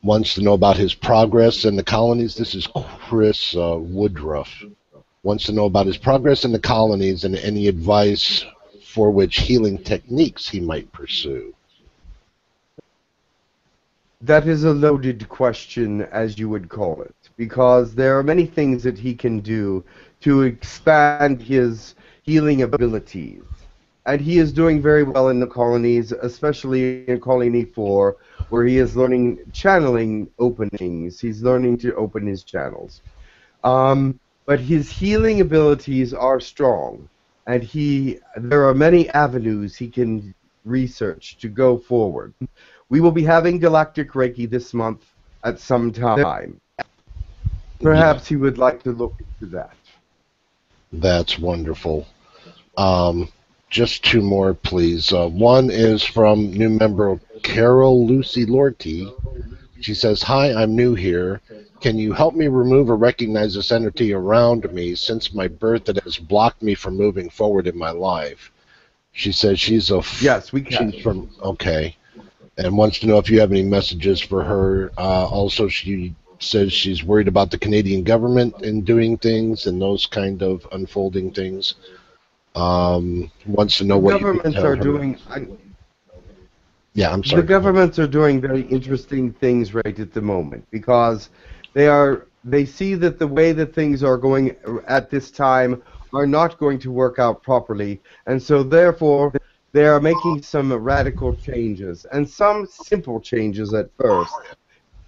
Wants to know about his progress in the colonies. This is Chris Woodruff. Wants to know about his progress in the colonies and any advice for which healing techniques he might pursue. That is a loaded question, as you would call it, because there are many things that he can do to expand his healing abilities. And he is doing very well in the colonies, especially in Colony 4, where he is learning channeling openings. He's learning to open his channels. But his healing abilities are strong, and there are many avenues he can research to go forward. We will be having Galactic Reiki this month at some time. Perhaps he would like to look into that. That's wonderful. Just two more, please. One is from new member Carol Lucy Lorty. She says, hi, I'm new here. Can you help me remove or recognize this entity around me since my birth that has blocked me from moving forward in my life? She says she's a... Yes, we can. She's from, okay. And wants to know if you have any messages for her. Also, she says she's worried about the Canadian government in doing things and those kind of unfolding things. Wants to know what governments are doing. Yeah, I'm sorry. The governments are doing very interesting things right at the moment because they see that the way that things are going at this time are not going to work out properly, and so therefore they are making some radical changes and some simple changes at first,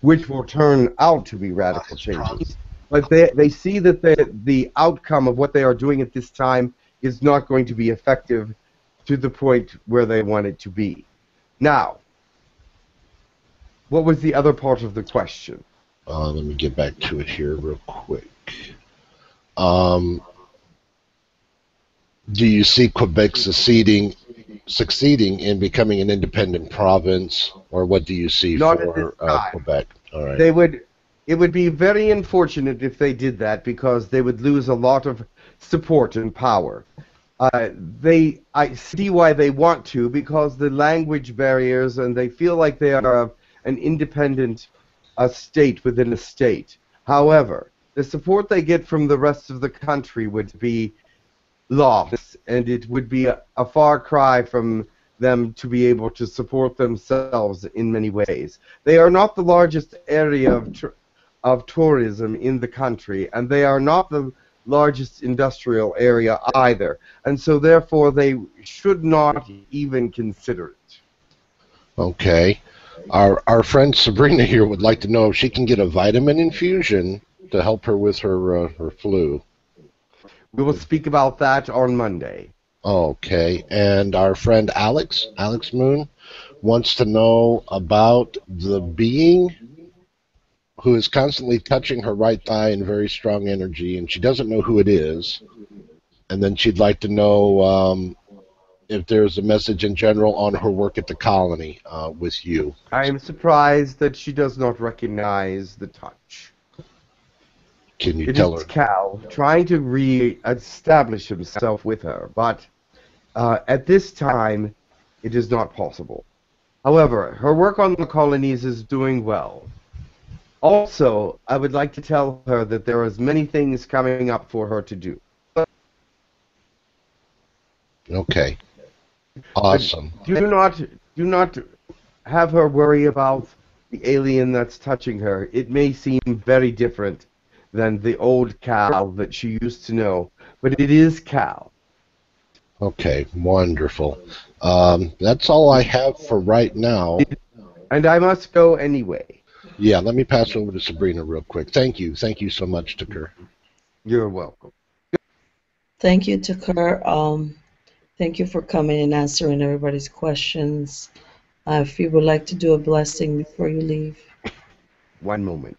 which will turn out to be radical changes. But they see that the outcome of what they are doing at this time is not going to be effective to the point where they want it to be. Now, what was the other part of the question? Let me get back to it here real quick. Do you see Quebec succeeding in becoming an independent province, or what do you see for Quebec? All right. It would be very unfortunate if they did that because they would lose a lot of support and power. I see why they want to, because the language barriers, and they feel like they are an independent state within a state. However, the support they get from the rest of the country would be lost, and it would be a far cry from them to be able to support themselves in many ways. They are not the largest area of tourism in the country, and they are not the largest industrial area either, and so therefore they should not even consider it. Okay. Our friend Sabrina here would like to know if she can get a vitamin infusion to help her with her flu. We will speak about that on Monday. Okay. And our friend Alex Moon, wants to know about the being who is constantly touching her right thigh in very strong energy, and she doesn't know who it is. And then she'd like to know if there's a message in general on her work at the colony with you. I am surprised that she does not recognize the touch. Can you tell her? It is Cal trying to re-establish himself with her, but at this time, it is not possible. However, her work on the colonies is doing well. Also, I would like to tell her that there are many things coming up for her to do. Okay. Awesome. Do not have her worry about the alien that's touching her. It may seem very different than the old Cal that she used to know, but it is Cal. Okay, wonderful. That's all I have for right now. And I must go anyway. Yeah, let me pass over to Sabrina real quick. Thank you. Thank you so much, Tekkrr. You're welcome. Thank you, Tekkrr. Thank you for coming and answering everybody's questions. If you would like to do a blessing before you leave. One moment.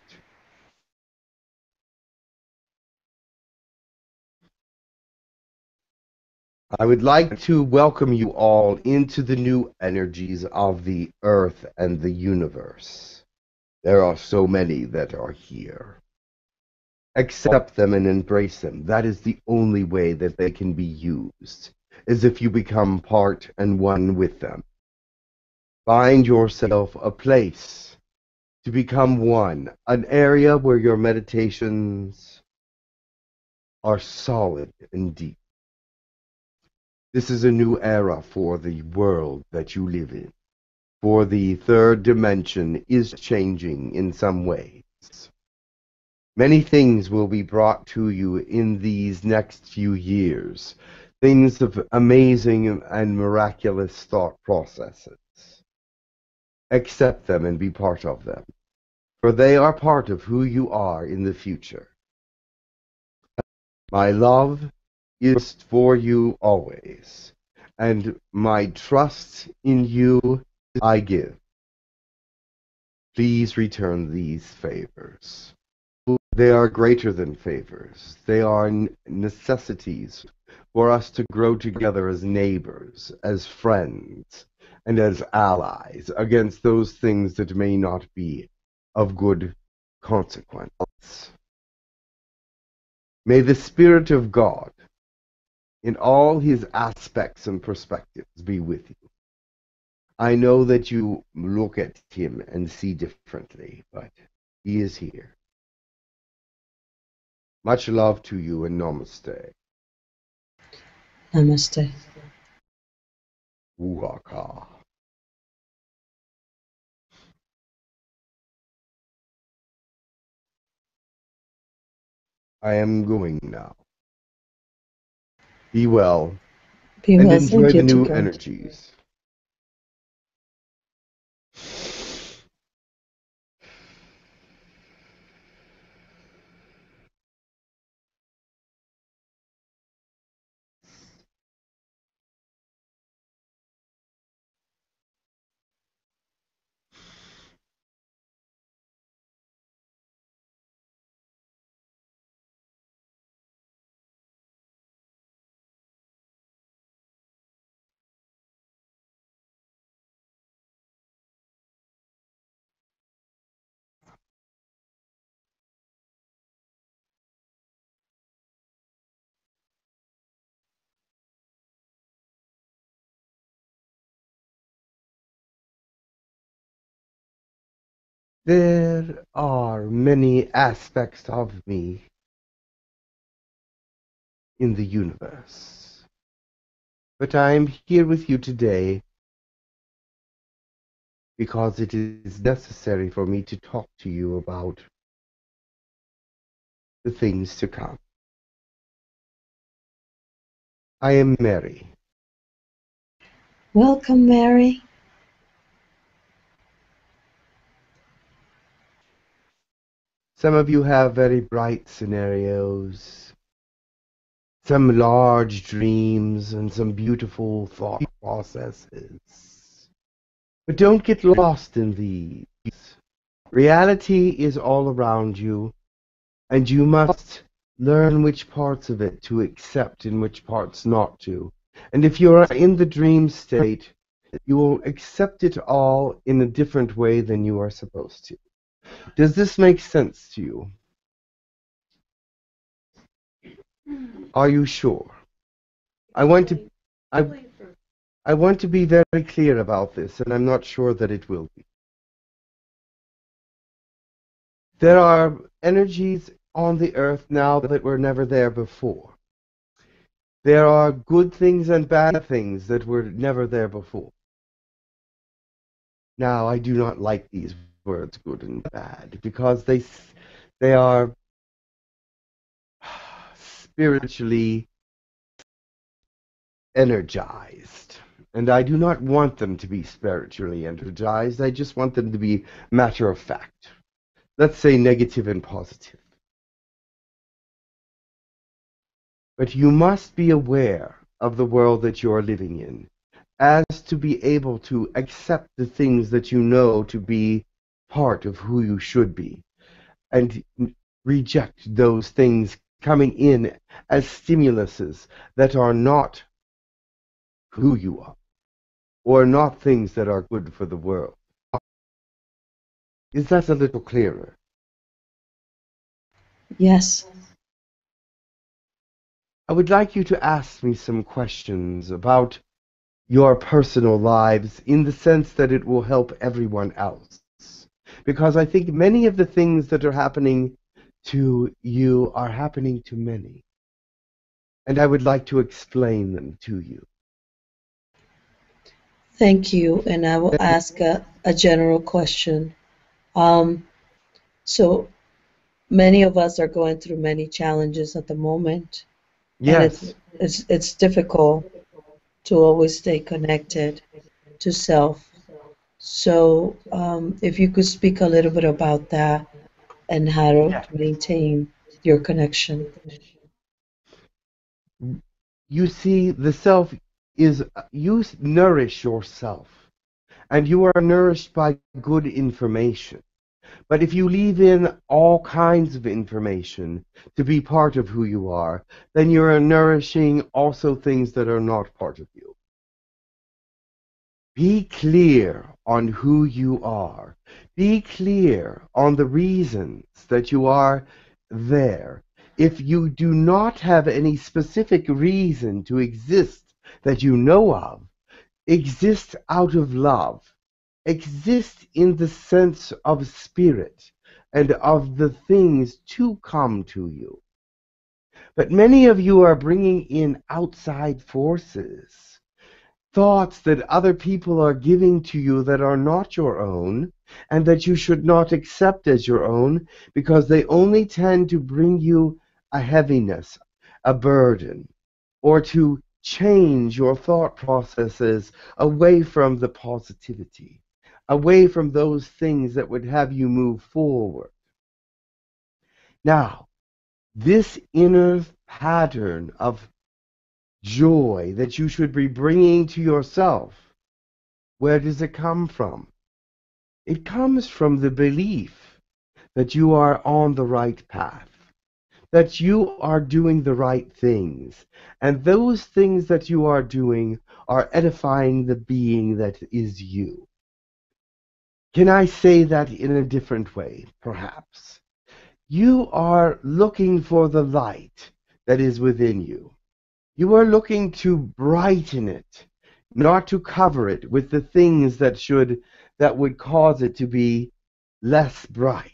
I would like to welcome you all into the new energies of the Earth and the universe. There are so many that are here. Accept them and embrace them. That is the only way that they can be used, is if you become part and one with them. Find yourself a place to become one, an area where your meditations are solid and deep. This is a new era for the world that you live in, for the third dimension is changing in some ways. Many things will be brought to you in these next few years, things of amazing and miraculous thought processes. Accept them and be part of them, for they are part of who you are in the future. My love is for you always, and my trust in you I give. Please return these favors. They are greater than favors. They are necessities for us to grow together as neighbors, as friends, and as allies against those things that may not be of good consequence. May the Spirit of God, in all his aspects and perspectives, be with you. I know that you look at him and see differently, but he is here. Much love to you and namaste. Namaste. Uaka. I am going now. Be well. Be well. And enjoy the new energies. There are many aspects of me in the universe, but I'm here with you today because it is necessary for me to talk to you about the things to come. I am Mary. Welcome, Mary. Some of you have very bright scenarios, some large dreams, and some beautiful thought processes. But don't get lost in these. Reality is all around you, and you must learn which parts of it to accept and which parts not to. And if you are in the dream state, you will accept it all in a different way than you are supposed to. Does this make sense to you? Are you sure? I want to be very clear about this, and I'm not sure that it will be. There are energies on the earth now that were never there before. There are good things and bad things that were never there before. Now, I do not like these words, good and bad, because they are spiritually energized. And I do not want them to be spiritually energized. I just want them to be matter of fact. Let's say negative and positive. But you must be aware of the world that you are living in, as to be able to accept the things that you know to be part of who you should be, and reject those things coming in as stimuluses that are not who you are, or not things that are good for the world. Is that a little clearer? Yes. I would like you to ask me some questions about your personal lives in the sense that it will help everyone else. Because I think many of the things that are happening to you are happening to many. And I would like to explain them to you. Thank you, and I will ask a general question. So many of us are going through many challenges at the moment. Yes. And it's difficult to always stay connected to self. So if you could speak a little bit about that and how to maintain your connection. You see, the self is, you nourish yourself. And you are nourished by good information. But if you leave in all kinds of information to be part of who you are, then you are nourishing also things that are not part of you. Be clear on who you are. Be clear on the reasons that you are there. If you do not have any specific reason to exist that you know of, exist out of love. Exist in the sense of spirit and of the things to come to you. But many of you are bringing in outside forces, thoughts that other people are giving to you that are not your own and that you should not accept as your own because they only tend to bring you a heaviness, a burden, or to change your thought processes away from the positivity, away from those things that would have you move forward. Now, this inner pattern of joy that you should be bringing to yourself, where does it come from? It comes from the belief that you are on the right path, that you are doing the right things, and those things that you are doing are edifying the being that is you. Can I say that in a different way, perhaps? You are looking for the light that is within you. You are looking to brighten it, not to cover it with the things that would cause it to be less bright.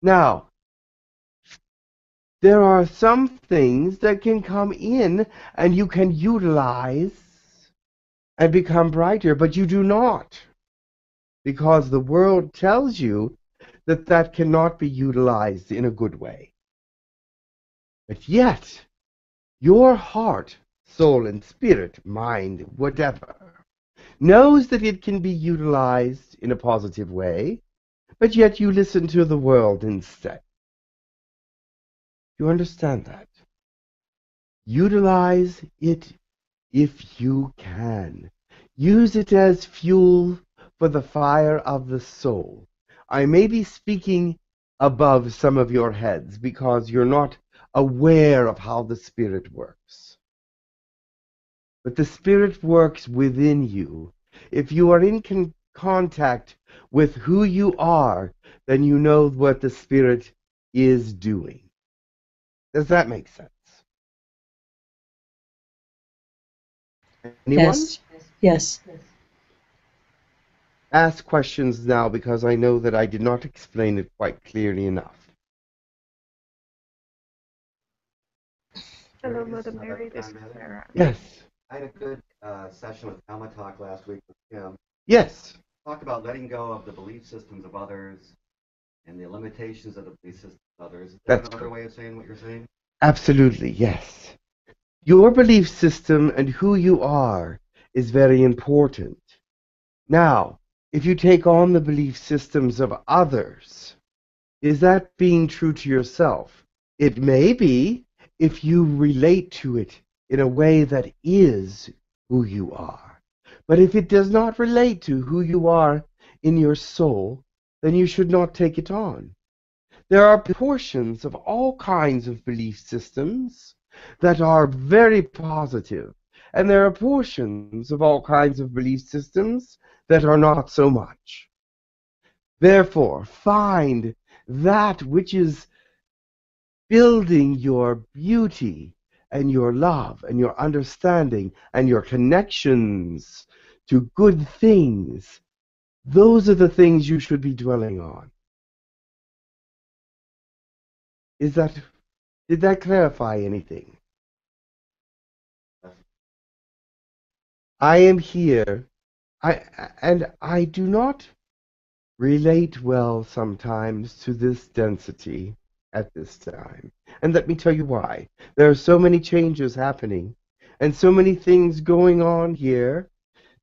Now, there are some things that can come in and you can utilize and become brighter, but you do not, because the world tells you that that cannot be utilized in a good way. But yet, your heart, soul and spirit, mind, whatever, knows that it can be utilized in a positive way, but yet you listen to the world instead. You understand that? Utilize it if you can. Use it as fuel for the fire of the soul. I may be speaking above some of your heads because you're not aware of how the spirit works. But the spirit works within you. If you are in contact with who you are, then you know what the spirit is doing. Does that make sense? Anyone? Yes. Yes. Ask questions now, because I know that I did not explain it quite clearly enough. Hello, Mother Mary. This is Sarah. Yes. I had a good session with Alma Talk last week with Jim. Yes. Talk about letting go of the belief systems of others and the limitations of the belief systems of others. Is that another way of saying what you're saying? Absolutely, yes. Your belief system and who you are is very important. Now, if you take on the belief systems of others, is that being true to yourself? It may be if you relate to it in a way that is who you are. But if it does not relate to who you are in your soul, then you should not take it on. There are portions of all kinds of belief systems that are very positive, and there are portions of all kinds of belief systems that are not so much. Therefore, find that which is building your beauty and your love and your understanding and your connections to good things. Those are the things you should be dwelling on. Did that clarify anything? I am here, and I do not relate well sometimes to this density at this time. And let me tell you why. There are so many changes happening and so many things going on here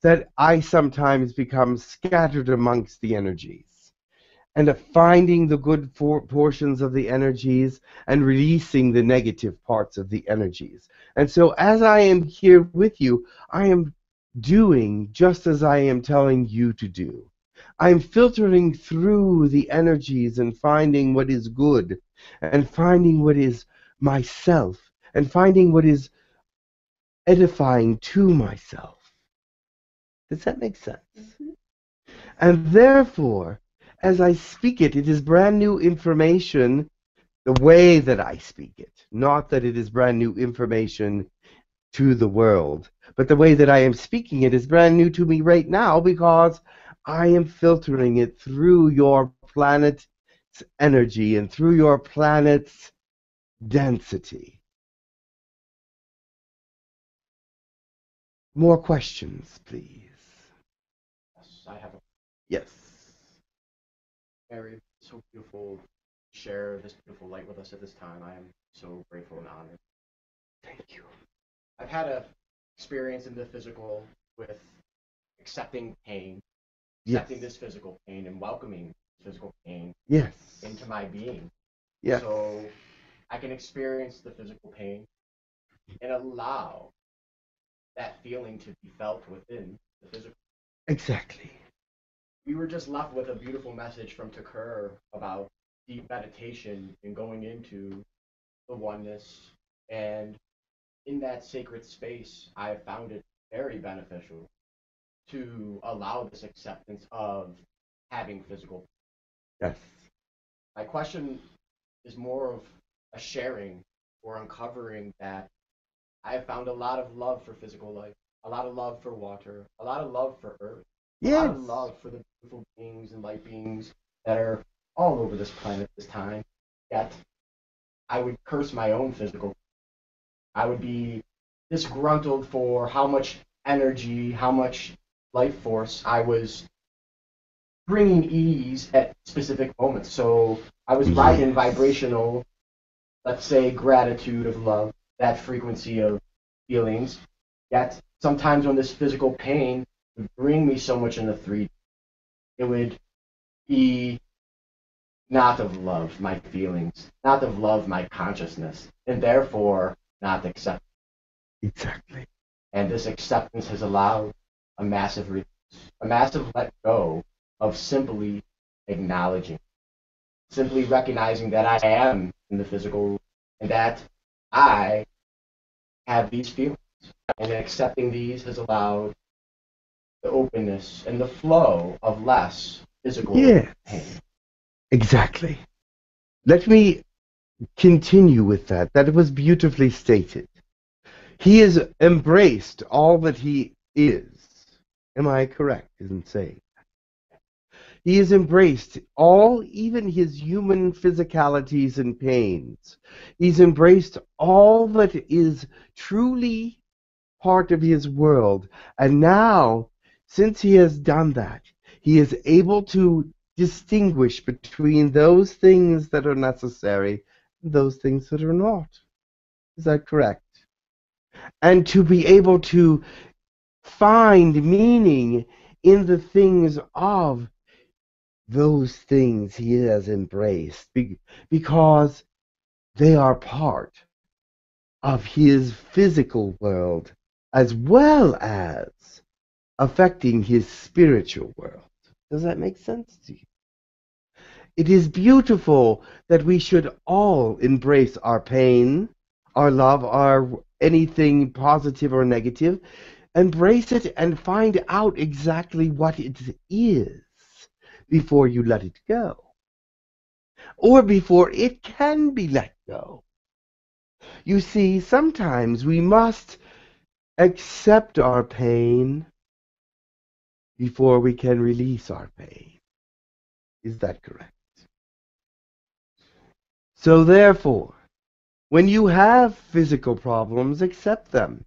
that I sometimes become scattered amongst the energies. And of finding the good portions of the energies and releasing the negative parts of the energies. And so as I am here with you, I am doing just as I am telling you to do. I'm filtering through the energies and finding what is good and finding what is myself and finding what is edifying to myself. Does that make sense? Mm-hmm. And therefore, as I speak it, it is brand new information the way that I speak it. Not that it is brand new information to the world, but the way that I am speaking it is brand new to me right now, because I am filtering it through your planet's energy and through your planet's density. More questions, please. Yes, I have a question. Yes. Mary, so beautiful. Share this beautiful light with us at this time. I am so grateful and honored. Thank you. I've had an experience in the physical with accepting pain. Accepting this physical pain and welcoming physical pain into my being. Yes. So I can experience the physical pain and allow that feeling to be felt within the physical. Exactly. We were just left with a beautiful message from Tekkrr about deep meditation and going into the oneness. And in that sacred space, I have found it very beneficial to allow this acceptance of having physical pain. Yes. My question is more of a sharing or uncovering that I have found a lot of love for physical life, a lot of love for water, a lot of love for earth, a lot of love for the beautiful beings and light beings that are all over this planet at this time. Yet, I would curse my own physical pain. I would be disgruntled for how much energy, how much life force I was bringing ease at specific moments. So I was riding vibrational, let's say, gratitude of love, that frequency of feelings. Yet sometimes when this physical pain would bring me so much in the 3D, it would be not of love, my feelings, not of love, my consciousness, and therefore not accepted. Exactly. And this acceptance has allowed a massive release, a massive let go of simply acknowledging, simply recognizing that I am in the physical and that I have these feelings. And accepting these has allowed the openness and the flow of less physical pain. Exactly. Let me continue with that. That was beautifully stated. He has embraced all that he is. Am I correct in saying that? He has embraced all, even his human physicalities and pains. He's embraced all that is truly part of his world. And now, since he has done that, he is able to distinguish between those things that are necessary and those things that are not. Is that correct? And to be able to find meaning in the things of those things he has embraced, because they are part of his physical world as well as affecting his spiritual world. Does that make sense to you? It is beautiful that we should all embrace our pain, our love, our anything positive or negative, embrace it and find out exactly what it is before you let it go, or before it can be let go. You see, sometimes we must accept our pain before we can release our pain. Is that correct? So therefore, when you have physical problems, accept them,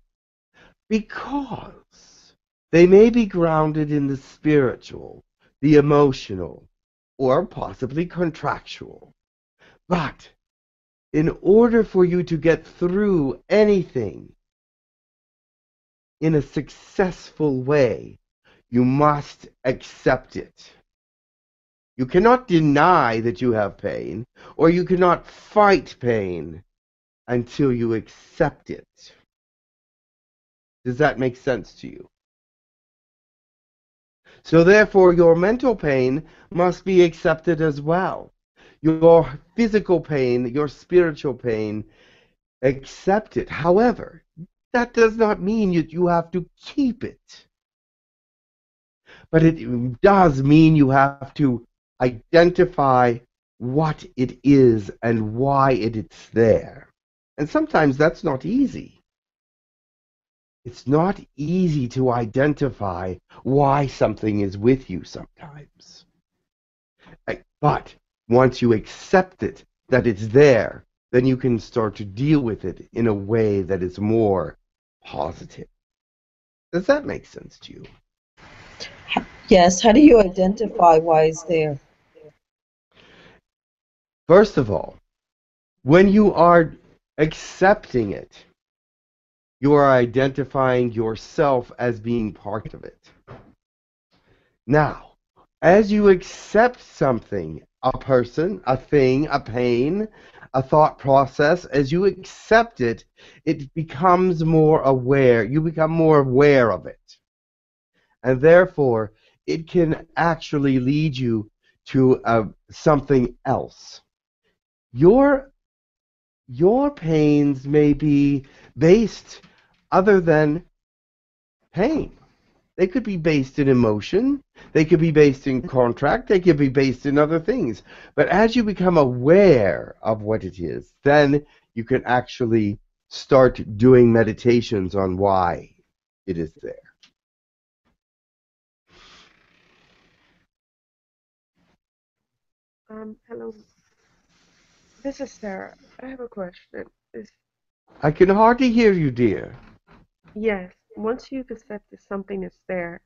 because they may be grounded in the spiritual, the emotional, or possibly contractual. But in order for you to get through anything in a successful way, you must accept it. You cannot deny that you have pain, or you cannot fight pain until you accept it. Does that make sense to you? So therefore, your mental pain must be accepted as well. Your physical pain, your spiritual pain, accept it. However, that does not mean that you have to keep it. But it does mean you have to identify what it is and why it's there. And sometimes that's not easy. It's not easy to identify why something is with you sometimes. But once you accept it, that it's there, then you can start to deal with it in a way that is more positive. Does that make sense to you? Yes. How do you identify why it's there? First of all, when you are accepting it, you are identifying yourself as being part of it. Now, as you accept something, a person, a thing, a pain, a thought process, as you accept it, it becomes more aware. You become more aware of it. And therefore, it can actually lead you to something else. Your pains may be based other than pain. They could be based in emotion. They could be based in contract. They could be based in other things. But as you become aware of what it is, then you can actually start doing meditations on why it is there. Hello. This is Sarah. I have a question. I can hardly hear you, dear. Yes. Once you've accepted something is there,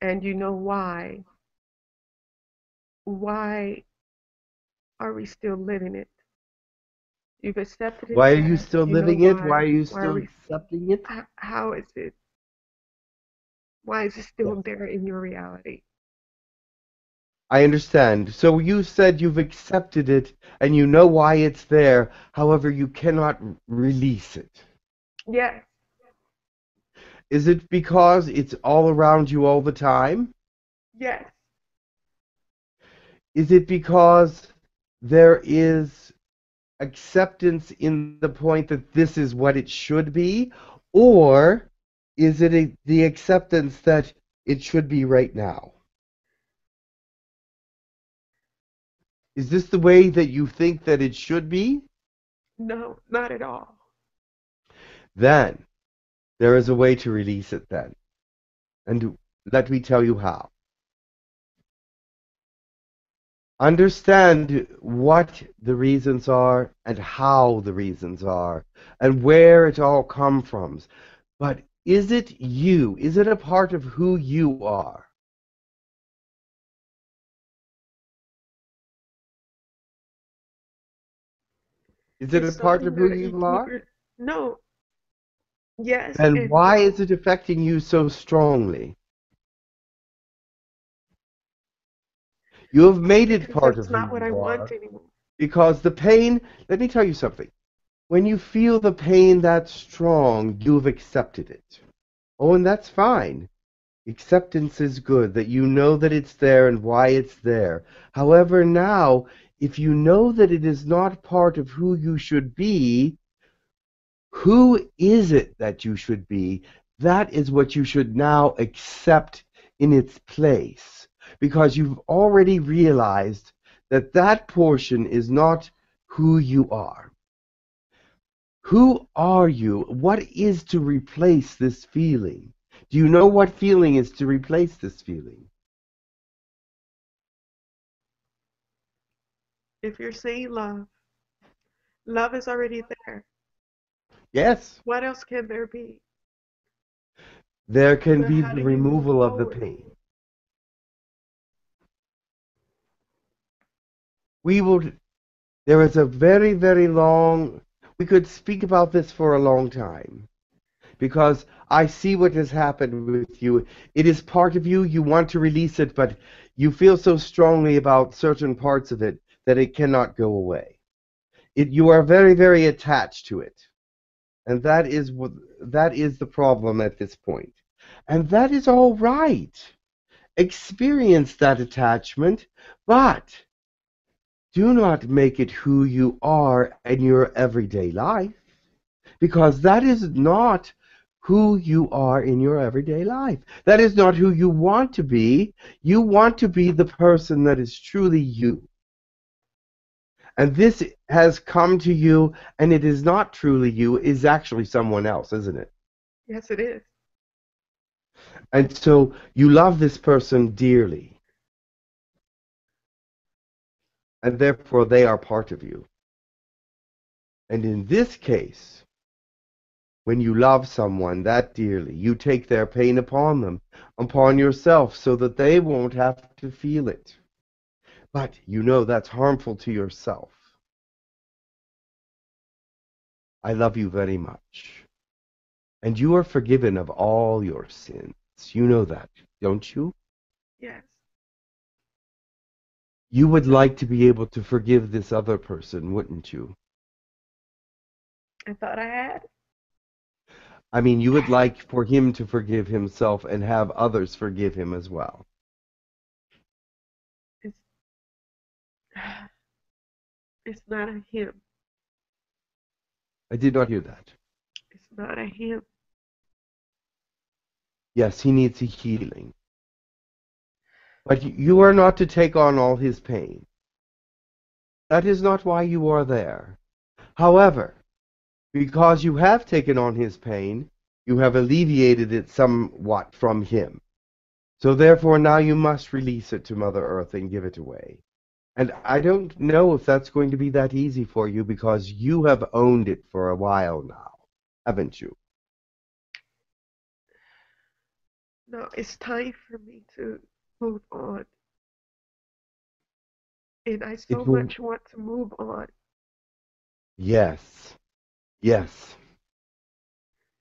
and you know why are we still living it? You've accepted it. Why are you still living it? Why are you still accepting it? How is it? Why is it still there in your reality? I understand. So you said you've accepted it and you know why it's there. However, you cannot release it. Yes. Is it because it's all around you all the time? Yes. Is it because there is acceptance in the point that this is what it should be? Or is it the acceptance that it should be right now? Is this the way that you think that it should be? No, not at all. then there is a way to release it then. And let me tell you how. Understand what the reasons are and how the reasons are and where it all comes from. But is it you? Is it a part of who you are? Is it a part of who you are? No. Yes. And why is it affecting you so strongly? You have made it part of who you are. It's not what I want anymore. Because the pain, let me tell you something. When you feel the pain that strong, you've accepted it. Oh, and that's fine. Acceptance is good, that you know that it's there and why it's there. However, now, if you know that it is not part of who you should be, who is it that you should be? That is what you should now accept in its place. Because you've already realized that that portion is not who you are. Who are you? What is to replace this feeling? Do you know what feeling is to replace this feeling? If you're saying love, love is already there. Yes. What else can there be? There can be the removal of the pain. We would, there is a very, very long, we could speak about this for a long time because I see what has happened with you. It is part of you, you want to release it, but you feel so strongly about certain parts of it that it cannot go away. You are very, very attached to it. And that is the problem at this point. And that is all right. Experience that attachment, but do not make it who you are in your everyday life, because that is not who you are in your everyday life. That is not who you want to be. You want to be the person that is truly you. And this has come to you, and it is not truly you. It is actually someone else, isn't it? Yes, it is. And so you love this person dearly. And therefore they are part of you. And in this case, when you love someone that dearly, you take their pain upon them, upon yourself, so that they won't have to feel it. But you know that's harmful to yourself. I love you very much. And you are forgiven of all your sins. You know that, don't you? Yes. You would like to be able to forgive this other person, wouldn't you? I thought I had. I mean, you would like for him to forgive himself and have others forgive him as well. It's not a him. I did not hear that. It's not a him. Yes, he needs a healing. But you are not to take on all his pain. That is not why you are there. However, because you have taken on his pain, you have alleviated it somewhat from him. So therefore now you must release it to Mother Earth and give it away. And I don't know if that's going to be that easy for you because you have owned it for a while now, haven't you? No, it's time for me to move on, and I so much want to move on. Yes, yes.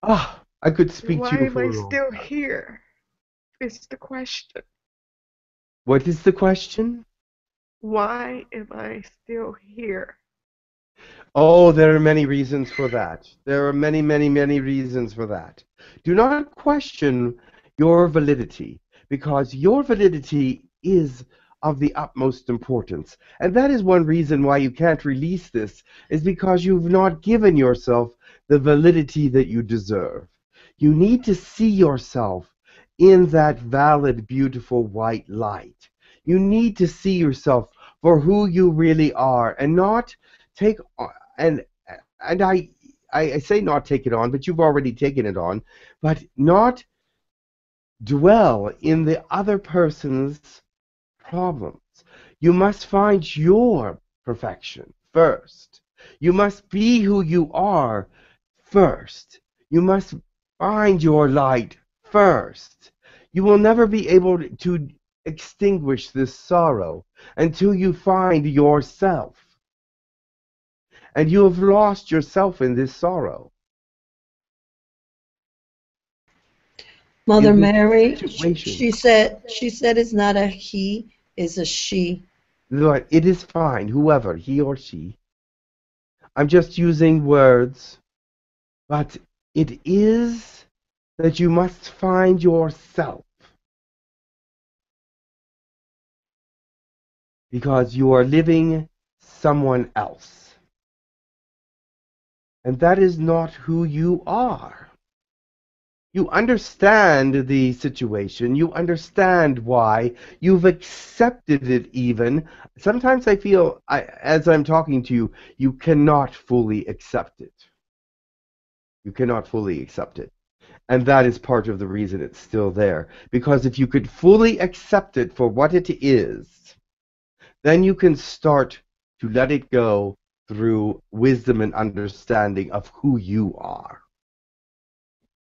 Ah, I could speak to you for a long time. Why am I still here? It's the question. What is the question? Why am I still here? Oh, there are many reasons for that. There are many, many, many reasons for that. Do not question your validity. Because your validity is of the utmost importance. And that is one reason why you can't release this, is because you've not given yourself the validity that you deserve. You need to see yourself in that valid, beautiful white light. You need to see yourself for who you really are and not take on, and I I say not take it on, but you've already taken it on, but not dwell in the other person's problems. You must find your perfection first. You must be who you are first. You must find your light first. You will never be able to extinguish this sorrow until you find yourself. And you have lost yourself in this sorrow. Mother Mary, she said it's not a he, it's a she. Lord, it is fine, whoever, he or she. I'm just using words, but it is that you must find yourself. Because you are living someone else. And that is not who you are. You understand the situation. You understand why. You've accepted it even. Sometimes I feel, as I'm talking to you, you cannot fully accept it. You cannot fully accept it. And that is part of the reason it's still there. Because if you could fully accept it for what it is, then you can start to let it go through wisdom and understanding of who you are.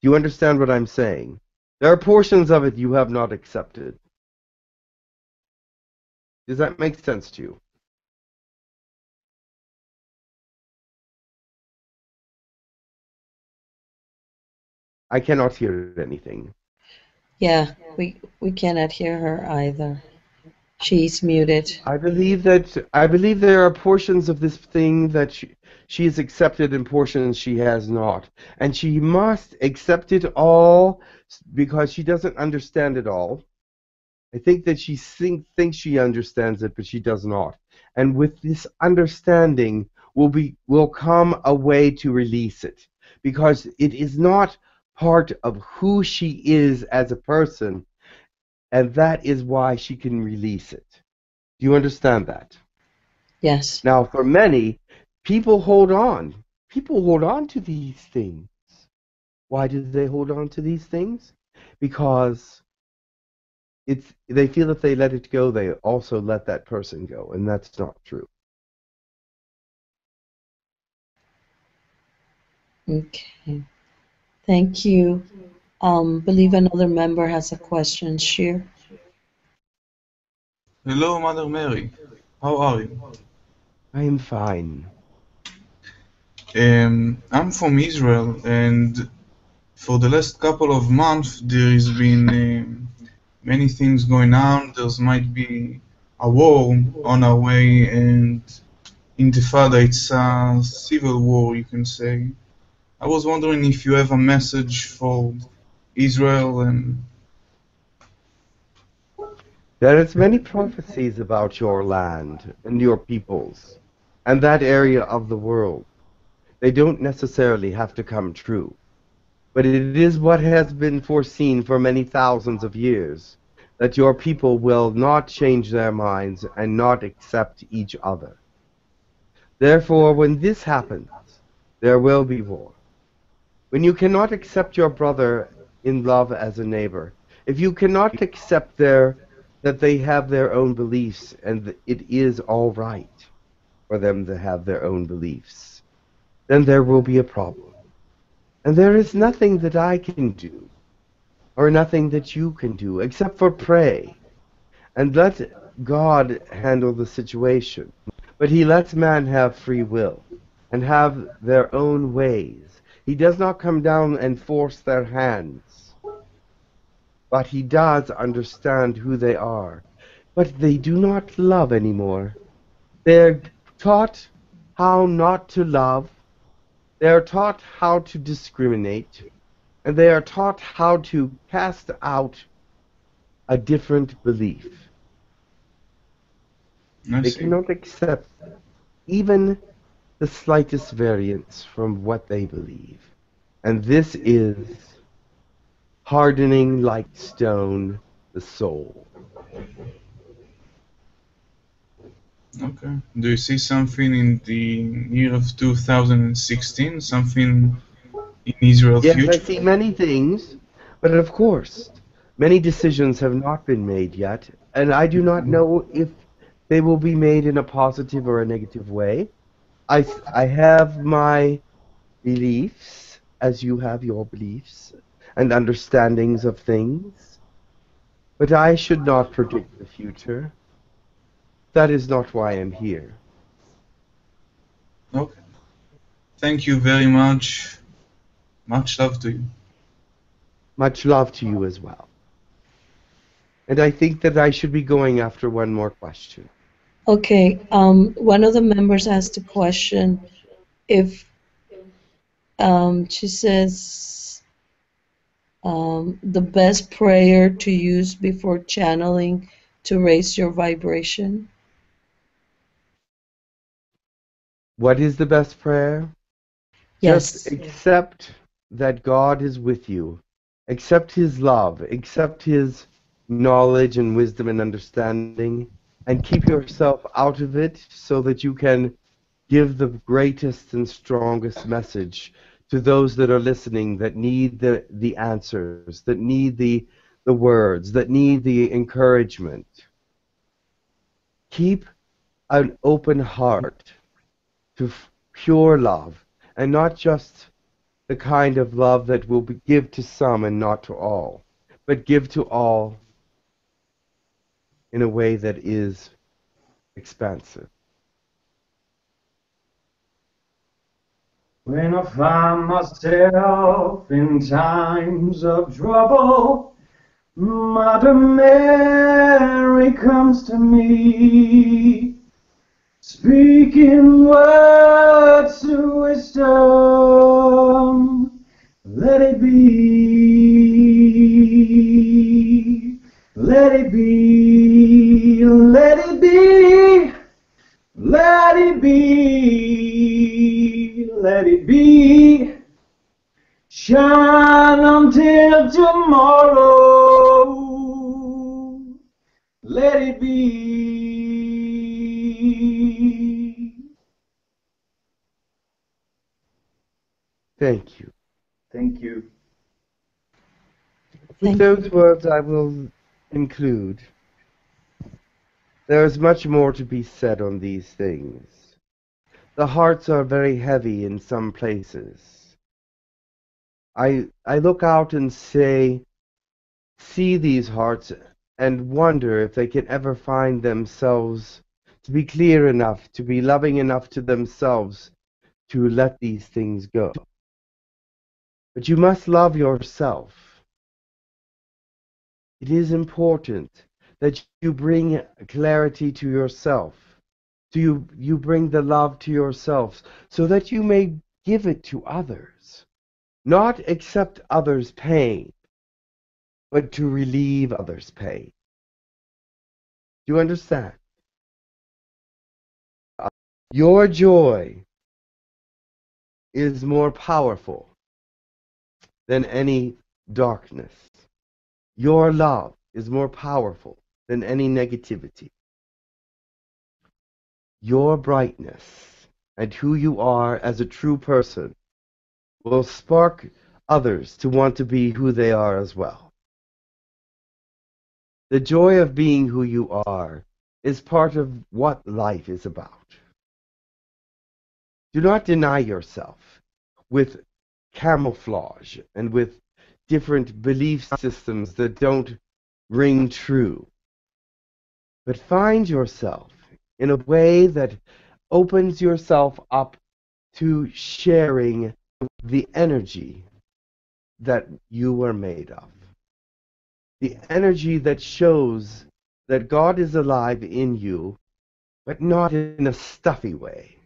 Do you understand what I'm saying? There are portions of it you have not accepted. Does that make sense to you? I cannot hear anything. Yeah, we cannot hear her either. She's muted. I believe there are portions of this thing that she has accepted and portions she has not. And she must accept it all because she doesn't understand it all. I think that she thinks she understands it, but she does not. And with this understanding will come a way to release it, because it is not part of who she is as a person. And that is why she can release it. Do you understand that? Yes. Now, for many, people hold on. People hold on to these things. Why do they hold on to these things? Because they feel if they let it go, they also let that person go, and that's not true. Okay. Thank you. Believe another member has a question. Shir. Hello, Mother Mary. How are you? I am fine. I'm from Israel, and for the last couple of months there has been many things going on. There might be a war on our way, and Intifada, it's a civil war, you can say. I was wondering if you have a message for Israel. And there is many prophecies about your land and your peoples and that area of the world. They don't necessarily have to come true, but it is what has been foreseen for many thousands of years, that your people will not change their minds and not accept each other. Therefore, when this happens, there will be war. When you cannot accept your brother in love as a neighbor, if you cannot accept that they have their own beliefs, and it is all right for them to have their own beliefs, then there will be a problem. And there is nothing that I can do, or nothing that you can do, except for pray, and let God handle the situation. But He lets man have free will, and have their own ways. He does not come down and force their hands, but He does understand who they are. But they do not love anymore. They're taught how not to love. They're taught how to discriminate. And they are taught how to cast out a different belief. They cannot accept even the slightest variance from what they believe. And this is hardening like stone the soul. Okay. Do you see something in the year of 2016? Something in Israel's future? Yes, I see many things, but of course, many decisions have not been made yet, and I do not know if they will be made in a positive or a negative way. I have my beliefs, as you have your beliefs, and understandings of things, but I should not predict the future. That is not why I'm here. Okay. Thank you very much. Much love to you. Much love to you as well. And I think that I should be going after one more question. Okay. One of the members asked a question. If she says the best prayer to use before channeling to raise your vibration. What is the best prayer? Yes. Just accept that God is with you. Accept His love. Accept His knowledge and wisdom and understanding. And keep yourself out of it so that you can give the greatest and strongest message to those that are listening, that need the answers, that need the words, that need the encouragement. Keep an open heart to pure love, and not just the kind of love that will give to some and not to all, but give to all in a way that is expansive. When I find myself in times of trouble, Mother Mary comes to me, speaking words to wisdom, let it be, let it be, let it be, let it be, let it be, shine until tomorrow, let it be. Thank you. Thank you. With those words I will conclude. There is much more to be said on these things. The hearts are very heavy in some places. I look out and say, see these hearts and wonder if they can ever find themselves to be clear enough, to be loving enough to themselves to let these things go. But you must love yourself. It is important that you bring clarity to yourself. So you bring the love to yourself so that you may give it to others. Not accept others' pain, but to relieve others' pain. Do you understand? Your joy is more powerful than any darkness. Your love is more powerful than any negativity. Your brightness and who you are as a true person will spark others to want to be who they are as well. The joy of being who you are is part of what life is about. Do not deny yourself with camouflage and with different belief systems that don't ring true. But find yourself in a way that opens yourself up to sharing the energy that you were made of. The energy that shows that God is alive in you, but not in a stuffy way,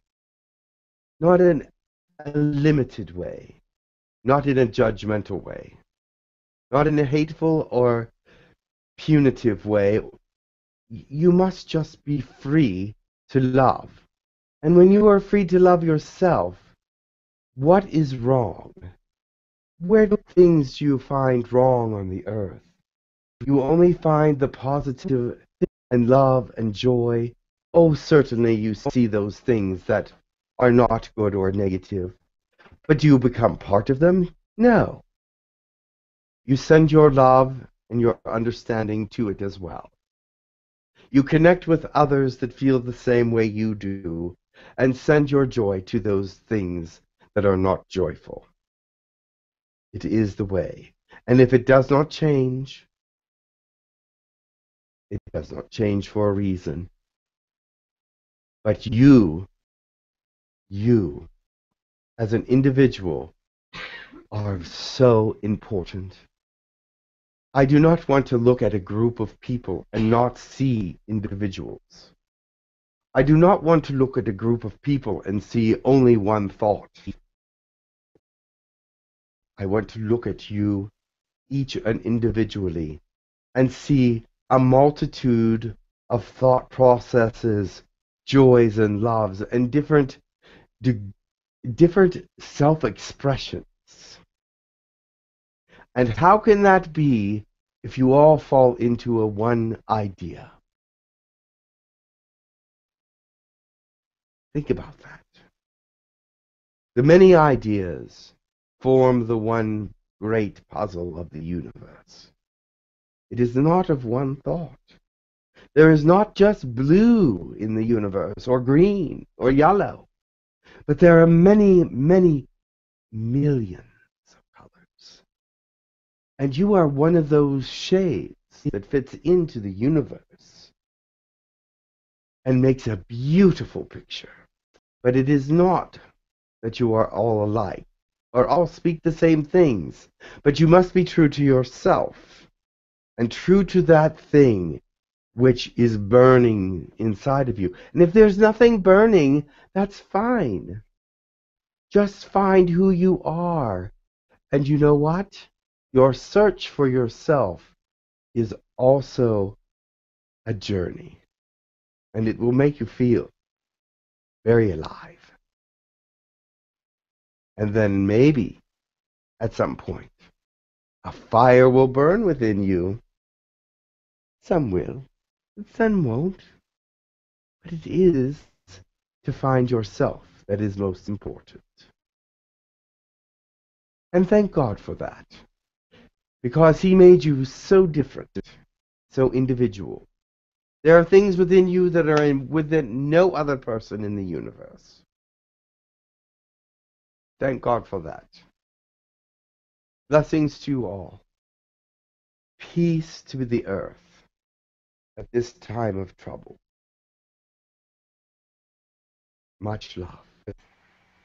not in a limited way, not in a judgmental way, not in a hateful or punitive way. You must just be free to love. And when you are free to love yourself, what is wrong? Where do things you find wrong on the earth? You only find the positive and love and joy Oh, certainly you see those things that are not good or negative. But do you become part of them? No. You send your love and your understanding to it as well. You connect with others that feel the same way you do and send your joy to those things that are not joyful. It is the way. And if it does not change, it does not change for a reason. But you, as an individual, are so important. I do not want to look at a group of people and not see individuals. I do not want to look at a group of people and see only one thought. I want to look at you, each and individually, and see a multitude of thought processes, joys and loves, and different self-expressions. And how can that be if you all fall into a one idea? Think about that. The many ideas form the one great puzzle of the universe. It is not of one thought. There is not just blue in the universe, or green, or yellow, but there are many, many millions of colors. And you are one of those shades that fits into the universe and makes a beautiful picture. But it is not that you are all alike, or all speak the same things, but you must be true to yourself and true to that thing which is burning inside of you. And if there's nothing burning, that's fine. Just find who you are. And you know what? Your search for yourself is also a journey. And it will make you feel very alive. And then maybe, at some point, a fire will burn within you. Some will. Some won't, but it is to find yourself that is most important. And thank God for that, because He made you so different, so individual. There are things within you that are within no other person in the universe. Thank God for that. Blessings to you all. Peace to the earth at this time of trouble. Much love.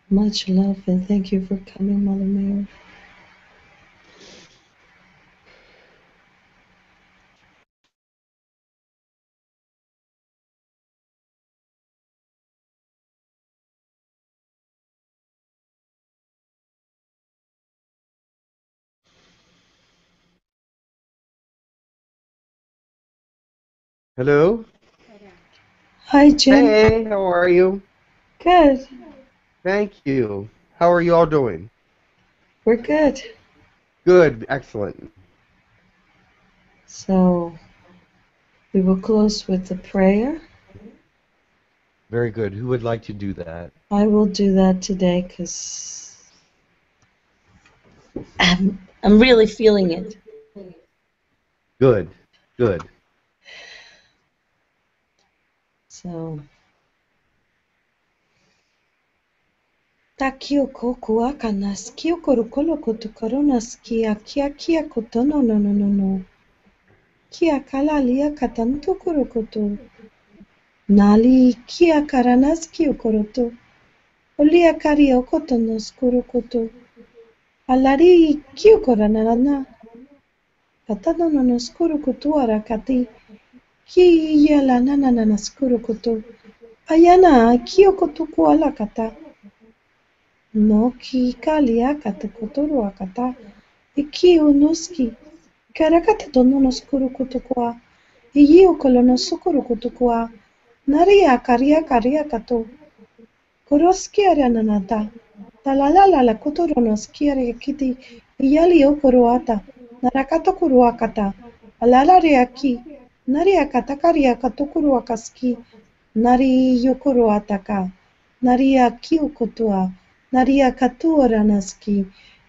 Much love, and thank you for coming, Mother Mary. Hello? Hi, Jim. Hey, how are you? Good. Thank you. How are you all doing? We're good. Good. Excellent. So, we will close with a prayer. Very good. Who would like to do that? I will do that today because I'm really feeling it. Good. Good. So, takio koku akanas kio korukolo koto karonas kia kia kia koto no no no no no kia kalalia katanto korukoto nali kia karanas kio koroto olia kario koto nos korukoto alari kio koranana katano no nos korukoto arakati. Ki yala nana nana skurukoto. Ayana kiyokoto kuala kata. No ki kalia kata kotoru akata. Iki unuski. Karakata donono skurukoto kua. Iyi okolono sukurukoto kua. Naria karia karia kato. Koroski arananata. Talalala la kotoru noski arekiti. Iyali okoruata. Narakata kuruakata. Alala reaki. Naria katakaria katokuruakaski Nari yukuru ataka, naria kiukutua, naria katuoranaski,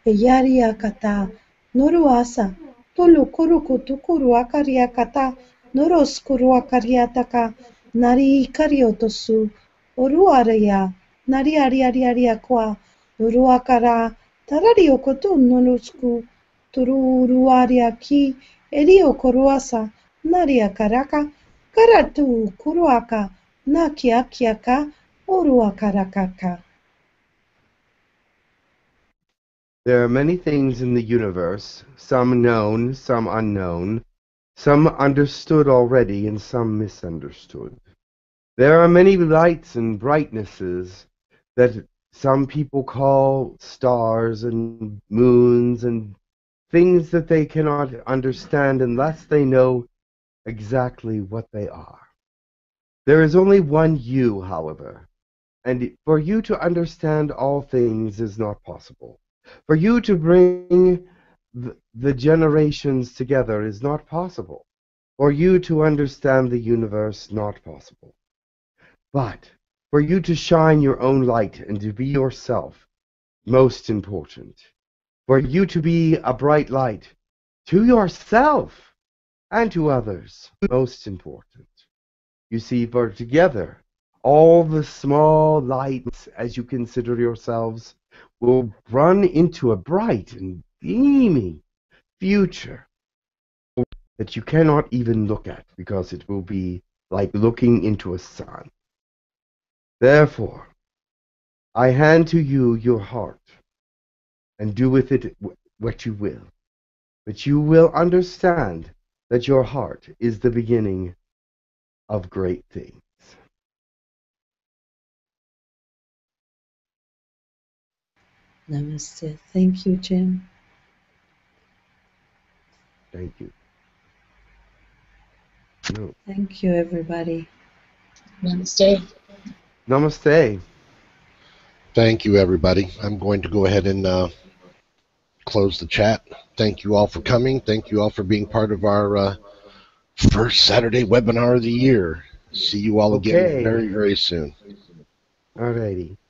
eyaria kata, nuruasa, tulu kurukutukuru akaria kata, nuroskuru akaria taka, nari ikariotosu, oruaria, nari ariaria kwa, nuruakara, tarariokotu nurusku, tururuaria ki, eriokoruasa, naria karaka, karatu kuruaka, nakiakiaka, uruakarakaka. There are many things in the universe, some known, some unknown, some understood already, and some misunderstood. There are many lights and brightnesses that some people call stars and moons and things that they cannot understand unless they know exactly what they are. There is only one you, however, and for you to understand all things is not possible. For you to bring the generations together is not possible. For you to understand the universe, not possible. But for you to shine your own light and to be yourself, most important. For you to be a bright light to yourself and to others, most important. You see, for together, all the small lights, as you consider yourselves, will run into a bright and beaming future that you cannot even look at, because it will be like looking into a sun. Therefore, I hand to you your heart, and do with it what you will. But you will understand that your heart is the beginning of great things. Namaste. Thank you, Jim. Thank you. No. Thank you, everybody. Namaste. Namaste. Thank you, everybody. I'm going to go ahead and close the chat. Thank you all for coming. Thank you all for being part of our first Saturday webinar of the year. See you all again very, very soon. All righty.